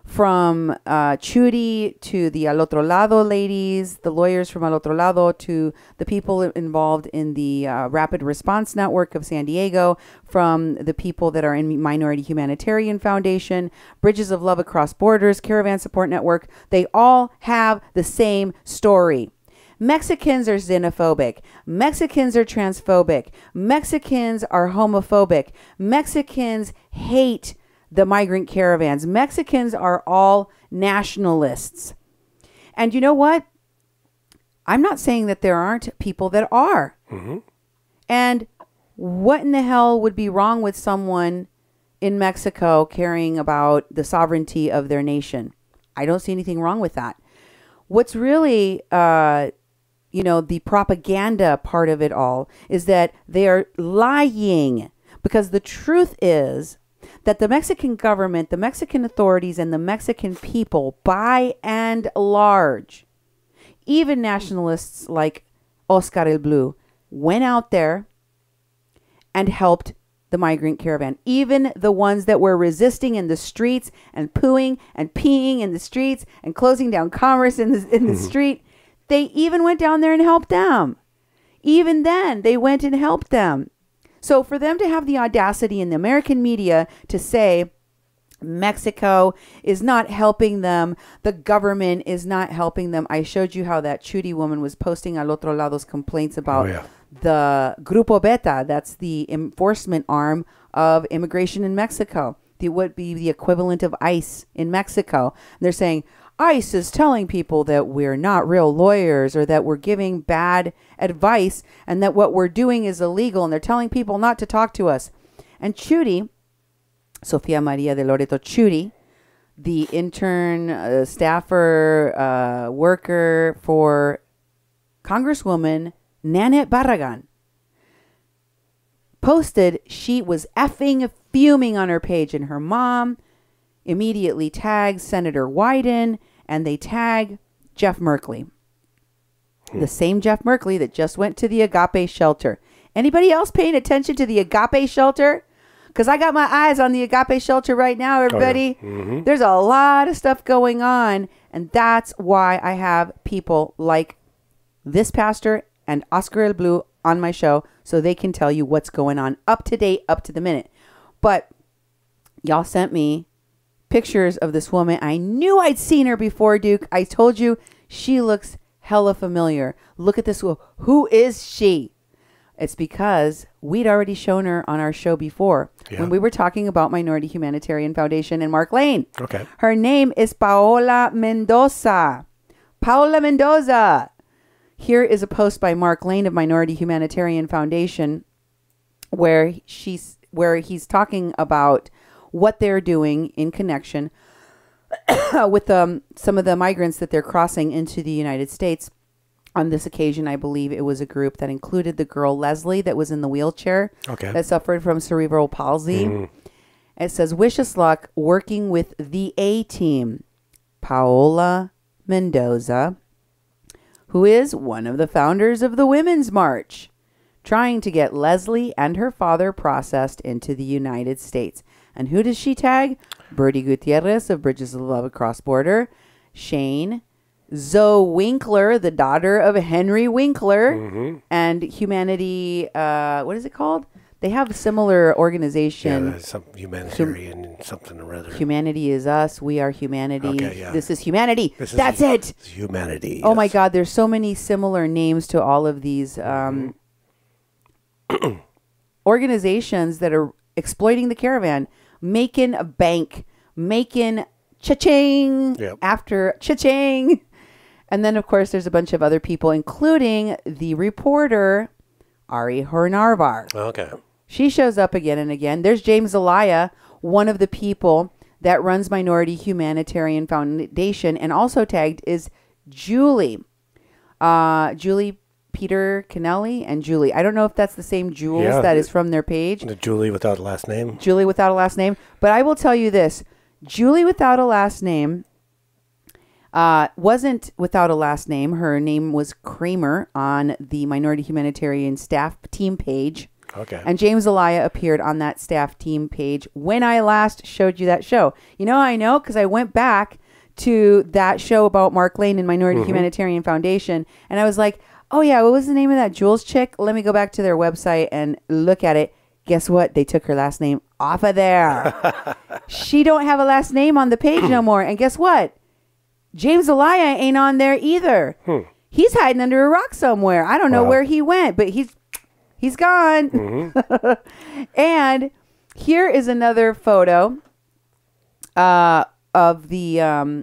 from Chudy to the Al Otro Lado ladies, the lawyers from Al Otro Lado, to the people involved in the Rapid Response Network of San Diego, from the people that are in Minority Humanitarian Foundation, Bridges of Love Across Borders, Caravan Support Network, they all have the same story. Mexicans are xenophobic. Mexicans are transphobic. Mexicans are homophobic. Mexicans hate the migrant caravans. Mexicans are all nationalists. And you know what? I'm not saying that there aren't people that are. Mm-hmm. And what in the hell would be wrong with someone in Mexico caring about the sovereignty of their nation? I don't see anything wrong with that. What's really... the propaganda part of it all is that they are lying, because the truth is that the Mexican government, the Mexican authorities, and the Mexican people, by and large, even nationalists like Oscar El Blue, went out there and helped the migrant caravan. Even the ones that were resisting in the streets and pooing and peeing in the streets and closing down commerce in the street, they even went down there and helped them. Even then, they went and helped them. So for them to have the audacity in the American media to say Mexico is not helping them. The government is not helping them. I showed you how that Chudy woman was posting Al Otro Lado's complaints about the Grupo Beta. That's the enforcement arm of immigration in Mexico. It would be the equivalent of ICE in Mexico. And they're saying ICE is telling people that we're not real lawyers or that we're giving bad advice and that what we're doing is illegal. And they're telling people not to talk to us. And Chudy Sofia Maria de Loreto, Chudy, the intern, staffer, worker for Congresswoman Nanette Barragan, posted she was effing fuming on her page, and her mom immediately tags Senator Wyden, and they tag Jeff Merkley. The same Jeff Merkley that just went to the Agape Shelter. Anybody else paying attention to the Agape Shelter? Because I got my eyes on the Agape Shelter right now, everybody. Oh, yeah. Mm-hmm. There's a lot of stuff going on. And that's why I have people like this pastor and Oscar El Blue on my show, so they can tell you what's going on up to date, up to the minute. But y'all sent me pictures of this woman. I knew I'd seen her before, Duke. I told you she looks hella familiar. Look at this. Who is she? It's because we'd already shown her on our show before when we were talking about Minority Humanitarian Foundation and Mark Lane. Okay. Her name is Paola Mendoza. Paola Mendoza. Here is a post by Mark Lane of Minority Humanitarian Foundation where he's talking about what they're doing in connection with some of the migrants that they're crossing into the United States. On this occasion, I believe it was a group that included the girl Leslie that was in the wheelchair that suffered from cerebral palsy. It says, wish us luck working with the A-team, Paola Mendoza, who is one of the founders of the Women's March, trying to get Leslie and her father processed into the United States. And who does she tag? Bertie Gutierrez of Bridges of Love Across Border, Shane, Zoe Winkler, the daughter of Henry Winkler, and Humanity, what is it called? They have a similar organization. Yeah, some humanitarian something or other. Humanity is us. We are humanity. Okay, yeah. This is humanity. This That's it. It's humanity. Oh, my God. There's so many similar names to all of these organizations that are exploiting the caravan, making a bank, making cha-ching after cha-ching. And then, of course, there's a bunch of other people, including the reporter, Ari Hornarvar. Okay. She shows up again and again. There's James Zelaya, one of the people that runs Minority Humanitarian Foundation, and also tagged is Julie. Julie Peter Canelli and Julie. I don't know if that's the same Jules that is from their page. The Julie without a last name. Julie without a last name. But I will tell you this. Julie without a last name wasn't without a last name. Her name was Kramer on the Minority Humanitarian staff team page. Okay. And James Zelaya appeared on that staff team page when I last showed you that show. You know, I know because I went back to that show about Mark Lane and Minority Humanitarian Foundation. And I was like, oh, yeah, what was the name of that Jules chick? Let me go back to their website and look at it. Guess what? They took her last name off of there. She don't have a last name on the page no more. And guess what? James Zelaya ain't on there either. He's hiding under a rock somewhere. I don't know where he went, but he's gone. And here is another photo of the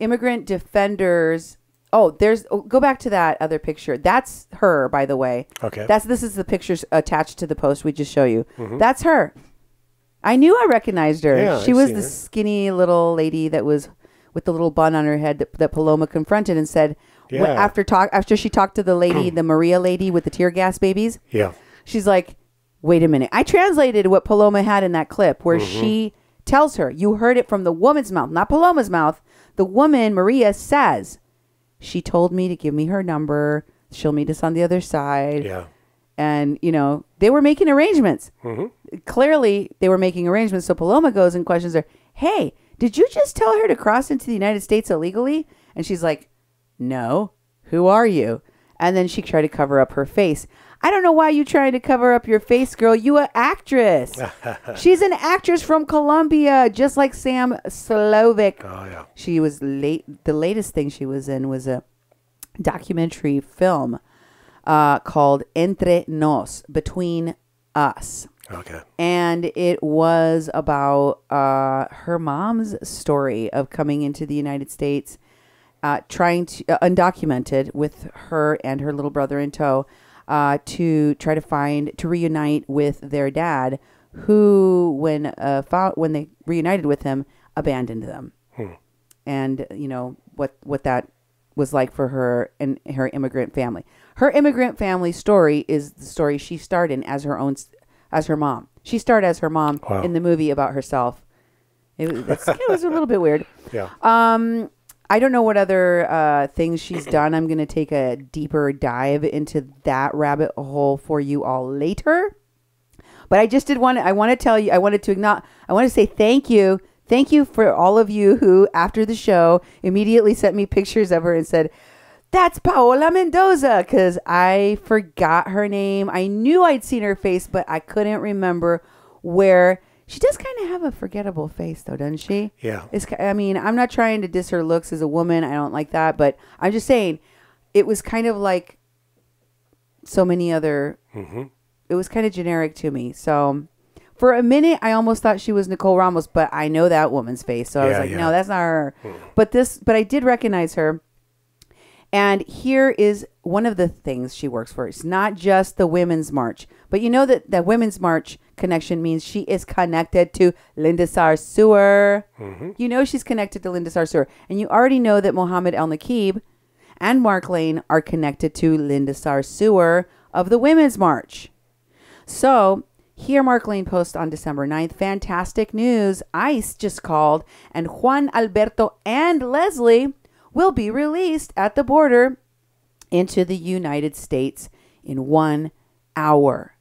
immigrant defenders. Oh, there's go back to that other picture. That's her, by the way. Okay. This is the pictures attached to the post we just show you. That's her. I knew I recognized her. Yeah, she was the skinny little lady that was with the little bun on her head that Paloma confronted and said after she talked to the lady, the Maria lady with the tear gas babies. Yeah. She's like, "Wait a minute." I translated what Paloma had in that clip where she tells her, "You heard it from the woman's mouth, not Paloma's mouth." The woman Maria says, "She told me to give me her number. She'll meet us on the other side." Yeah. And, you know, they were making arrangements. Clearly, they were making arrangements. So Paloma goes and questions her, "Hey, did you just tell her to cross into the United States illegally?" And she's like, "No, who are you?" And then she tried to cover up her face. I don't know why you're trying to cover up your face, girl. You an actress. She's an actress from Colombia, just like Sam Slovic. Oh, yeah. She was late. The latest thing she was in was a documentary film called Entre Nos, Between Us. Okay. And it was about her mom's story of coming into the United States, trying to undocumented with her and her little brother in tow, to try to find to reunite with their dad, who when they reunited with him, abandoned them. Hmm. And you know what that was like for her and her immigrant family. Her immigrant family story is the story she starred in as her own. As her mom. She starred as her mom in the movie about herself. It was a little bit weird. Yeah. I don't know what other things she's done. I'm going to take a deeper dive into that rabbit hole for you all later. But I just did want to, I want to tell you, I wanted to acknowledge, I want to say thank you. Thank you for all of you who, after the show, immediately sent me pictures of her and said, "That's Paola Mendoza," because I forgot her name. I knew I'd seen her face, but I couldn't remember where. She does kind of have a forgettable face, though, doesn't she? Yeah. It's, I mean, I'm not trying to diss her looks as a woman. I don't like that. But I'm just saying it was kind of like so many other. Mm-hmm. It was kind of generic to me. So for a minute, I almost thought she was Nicole Ramos, but I know that woman's face. So I was like, no, that's not her. But I did recognize her. And here is one of the things she works for. It's not just the Women's March, but you know that the Women's March connection means she is connected to Linda Sarsour. Mm-hmm. You know she's connected to Linda Sarsour. And you already know that Mohammed El-Nakib and Mark Lane are connected to Linda Sarsour of the Women's March. So here Mark Lane posts on December 9th, fantastic news. ICE just called, and Juan Alberto and Leslie will be released at the border into the United States in 1 hour.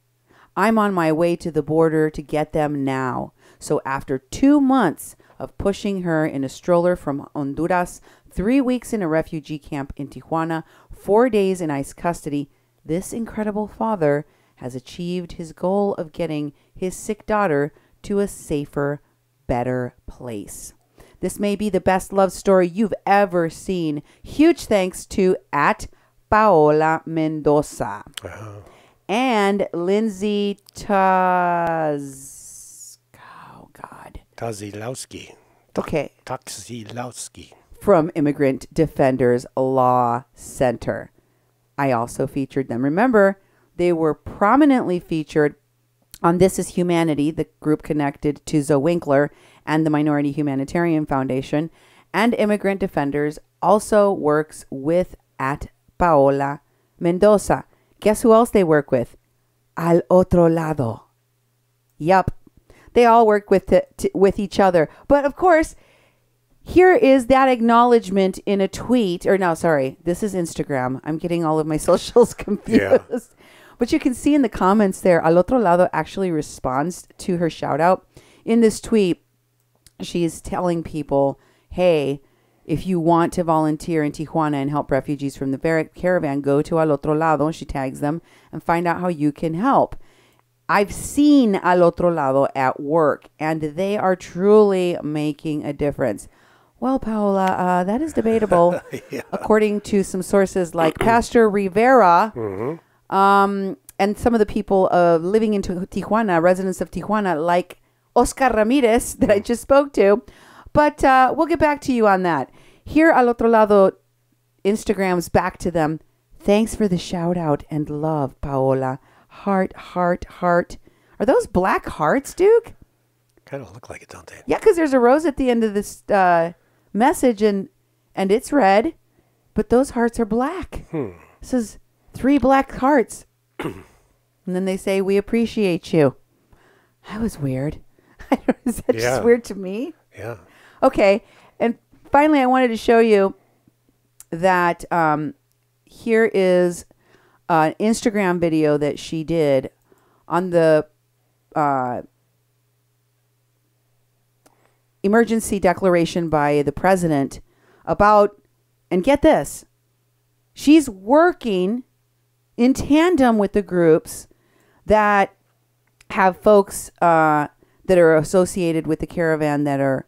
I'm on my way to the border to get them now. So after 2 months of pushing her in a stroller from Honduras, 3 weeks in a refugee camp in Tijuana, 4 days in ICE custody, this incredible father has achieved his goal of getting his sick daughter to a safer, better place. This may be the best love story you've ever seen. Huge thanks to @PaolaMendoza and Lindsay Tazilowski. Okay. Tazilowski from Immigrant Defenders Law Center. I also featured them. Remember, they were prominently featured on This Is Humanity, the group connected to Zoe Winkler and the Minority Humanitarian Foundation, and Immigrant Defenders also works with @PaolaMendoza. Guess who else they work with? Al Otro Lado. Yup. They all work with each other. But of course, here is that acknowledgement in a tweet. Or no, sorry. This is Instagram. I'm getting all of my socials confused. Yeah. But you can see in the comments there, Al Otro Lado actually responds to her shout out. In this tweet, she's telling people, hey, if you want to volunteer in Tijuana and help refugees from the caravan, go to Al Otro Lado, she tags them, and find out how you can help. I've seen Al Otro Lado at work, and they are truly making a difference. Well, Paola, that is debatable, according to some sources like Pastor Rivera. Mm-hmm. And some of the people living in Tijuana, residents of Tijuana, like Oscar Ramirez that I just spoke to. But we'll get back to you on that. Here, Al Otro Lado, Instagram's back to them. Thanks for the shout out and love, Paola. Heart, heart, heart. Are those black hearts, Duke? Kind of look like it, don't they? Yeah, because there's a rose at the end of this message, and it's red. But those hearts are black. Hmm. It says 3 black hearts. And then they say, we appreciate you. That was weird. Is that just weird to me? Yeah. Okay. And finally, I wanted to show you that here is an Instagram video that she did on the emergency declaration by the president about, and get this, she's working in tandem with the groups that have folks that are associated with the caravan that are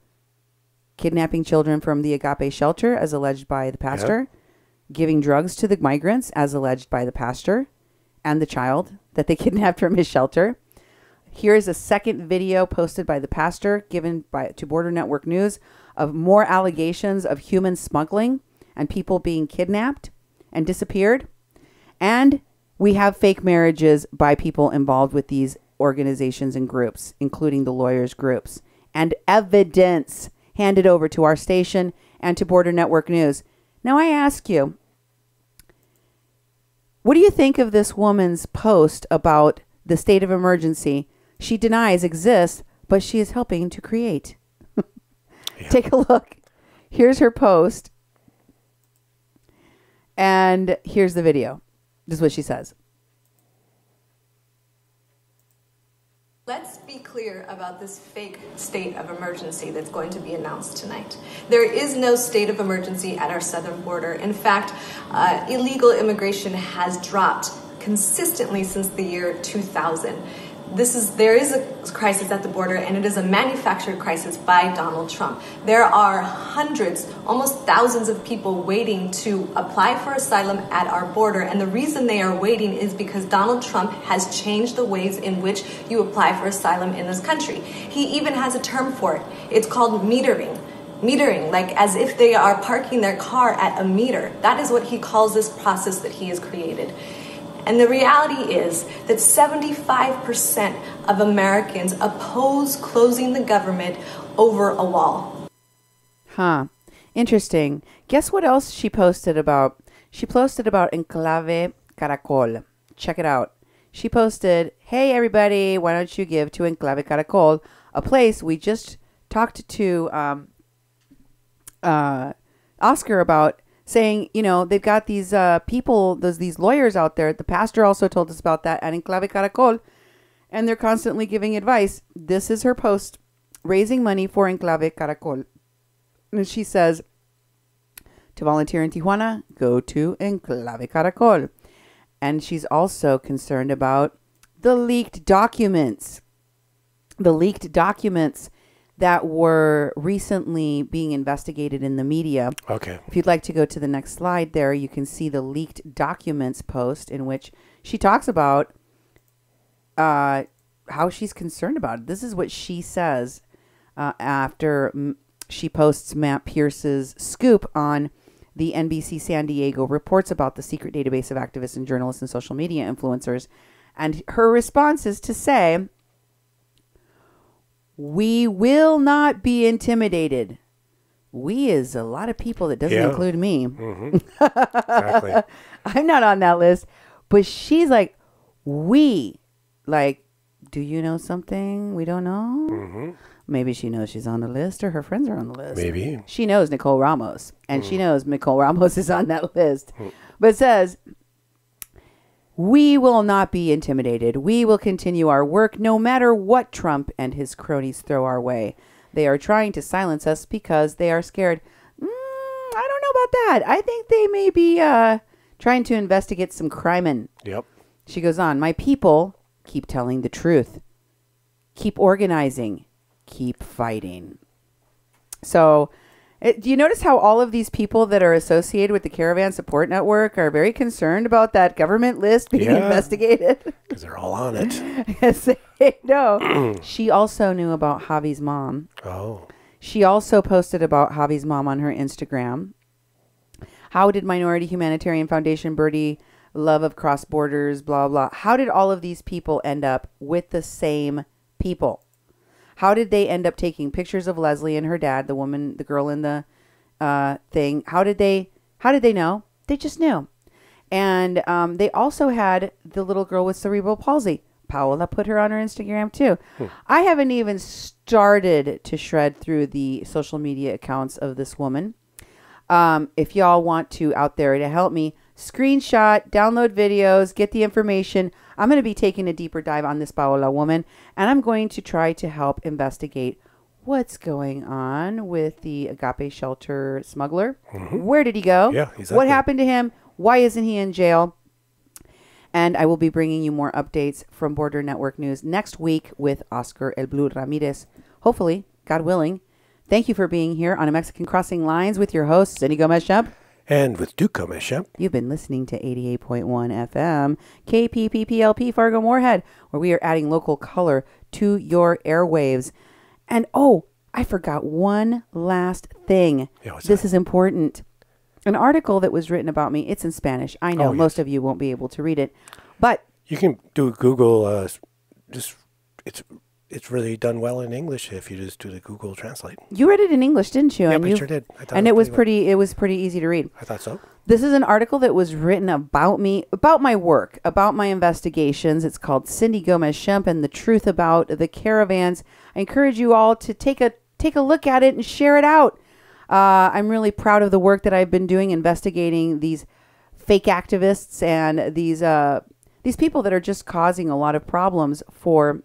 kidnapping children from the Agape Shelter, as alleged by the pastor, giving drugs to the migrants, as alleged by the pastor, and the child that they kidnapped from his shelter. Here is a second video posted by the pastor given to Border Network News of more allegations of human smuggling and people being kidnapped and disappeared. And we have fake marriages by people involved with these organizations and groups, including the lawyers' groups, and evidence handed over to our station and to Border Network News. Now I ask you, what do you think of this woman's post about the state of emergency she denies exists, but she is helping to create? Take a look. Here's her post. And here's the video. This is what she says. Let's be clear about this fake state of emergency that's going to be announced tonight. There is no state of emergency at our southern border. In fact, illegal immigration has dropped consistently since the year 2000. There is a crisis at the border, and it is a manufactured crisis by Donald Trump. There are hundreds, almost thousands of people waiting to apply for asylum at our border, and the reason they are waiting is because Donald Trump has changed the ways in which you apply for asylum in this country. He even has a term for it. It's called metering. Metering, like as if they are parking their car at a meter. That is what he calls this process that he has created. And the reality is that 75% of Americans oppose closing the government over a wall. Huh. Interesting. Guess what else she posted about? She posted about Enclave Caracol. Check it out. She posted, hey, everybody, why don't you give to Enclave Caracol, a place we just talked to Oscar about, saying, you know, they've got these people, these lawyers out there. The pastor also told us about that at Enclave Caracol, and they're constantly giving advice. This is her post, raising money for Enclave Caracol. And she says, to volunteer in Tijuana, go to Enclave Caracol. And she's also concerned about the leaked documents. The leaked documents that were recently being investigated in the media. Okay. If you'd like to go to the next slide there, you can see the leaked documents post in which she talks about how she's concerned about it. This is what she says after she posts Matt Pierce's scoop on the NBC San Diego reports about the secret database of activists and journalists and social media influencers. And her response is to say, we will not be intimidated. We is a lot of people that doesn't include me. Exactly. I'm not on that list. But she's like, we. Like, do you know something we don't know? Maybe she knows she's on the list, or her friends are on the list. Maybe. She knows Nicole Ramos. And she knows Nicole Ramos is on that list. But it says, we will not be intimidated. We will continue our work no matter what Trump and his cronies throw our way. They are trying to silence us because they are scared. I don't know about that. I think they may be trying to investigate some crime. Yep. She goes on, my people, keep telling the truth. Keep organizing. Keep fighting. So do you notice how all of these people that are associated with the Caravan Support Network are very concerned about that government list being investigated? Because they're all on it. Yes, they know. She also knew about Javi's mom. Oh. She also posted about Javi's mom on her Instagram. How did Minority Humanitarian Foundation, Birdie, Love of Cross Borders, blah, blah. How did all of these people end up with the same people? How did they end up taking pictures of Leslie and her dad, the woman, the girl in the thing? How did they know? They just knew. And they also had the little girl with cerebral palsy. Paola put her on her Instagram, too. I haven't even started to shred through the social media accounts of this woman. If y'all want to out there to help me, screenshot, download videos, get the information. I'm going to be taking a deeper dive on this Paola woman, and I'm going to try to help investigate what's going on with the Agape Shelter smuggler. Where did he go? What happened to him? Why isn't he in jail? And I will be bringing you more updates from Border Network News next week with Oscar El Blue Ramirez. Hopefully, God willing. Thank you for being here on A Mexican Crossing Lines with your host, Cindy Gomez-Schempp. And with Duke Gomez-Schempp. You've been listening to 88.1 FM, KPPPLP, Fargo-Moorhead, where we are adding local color to your airwaves. And oh, I forgot one last thing. Yeah, this is important. An article that was written about me, it's in Spanish. I know most of you won't be able to read it, but you can do Google. Just it's really done well in English if you just do the Google Translate. You read it in English, didn't you? Yeah, and I sure did. I and it was pretty easy to read. I thought so. This is an article that was written about me, about my work, about my investigations. It's called Cindy Gomez-Schempp and the Truth About the Caravans. I encourage you all to take a look at it and share it out. I'm really proud of the work that I've been doing investigating these fake activists and these people that are just causing a lot of problems for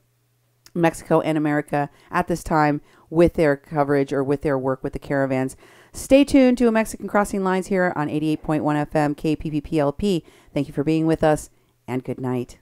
Mexico and America at this time with their coverage or with their work with the caravans. Stay tuned to A Mexican Crossing Lines here on 88.1 FM KPPPLP. Thank you for being with us, and good night.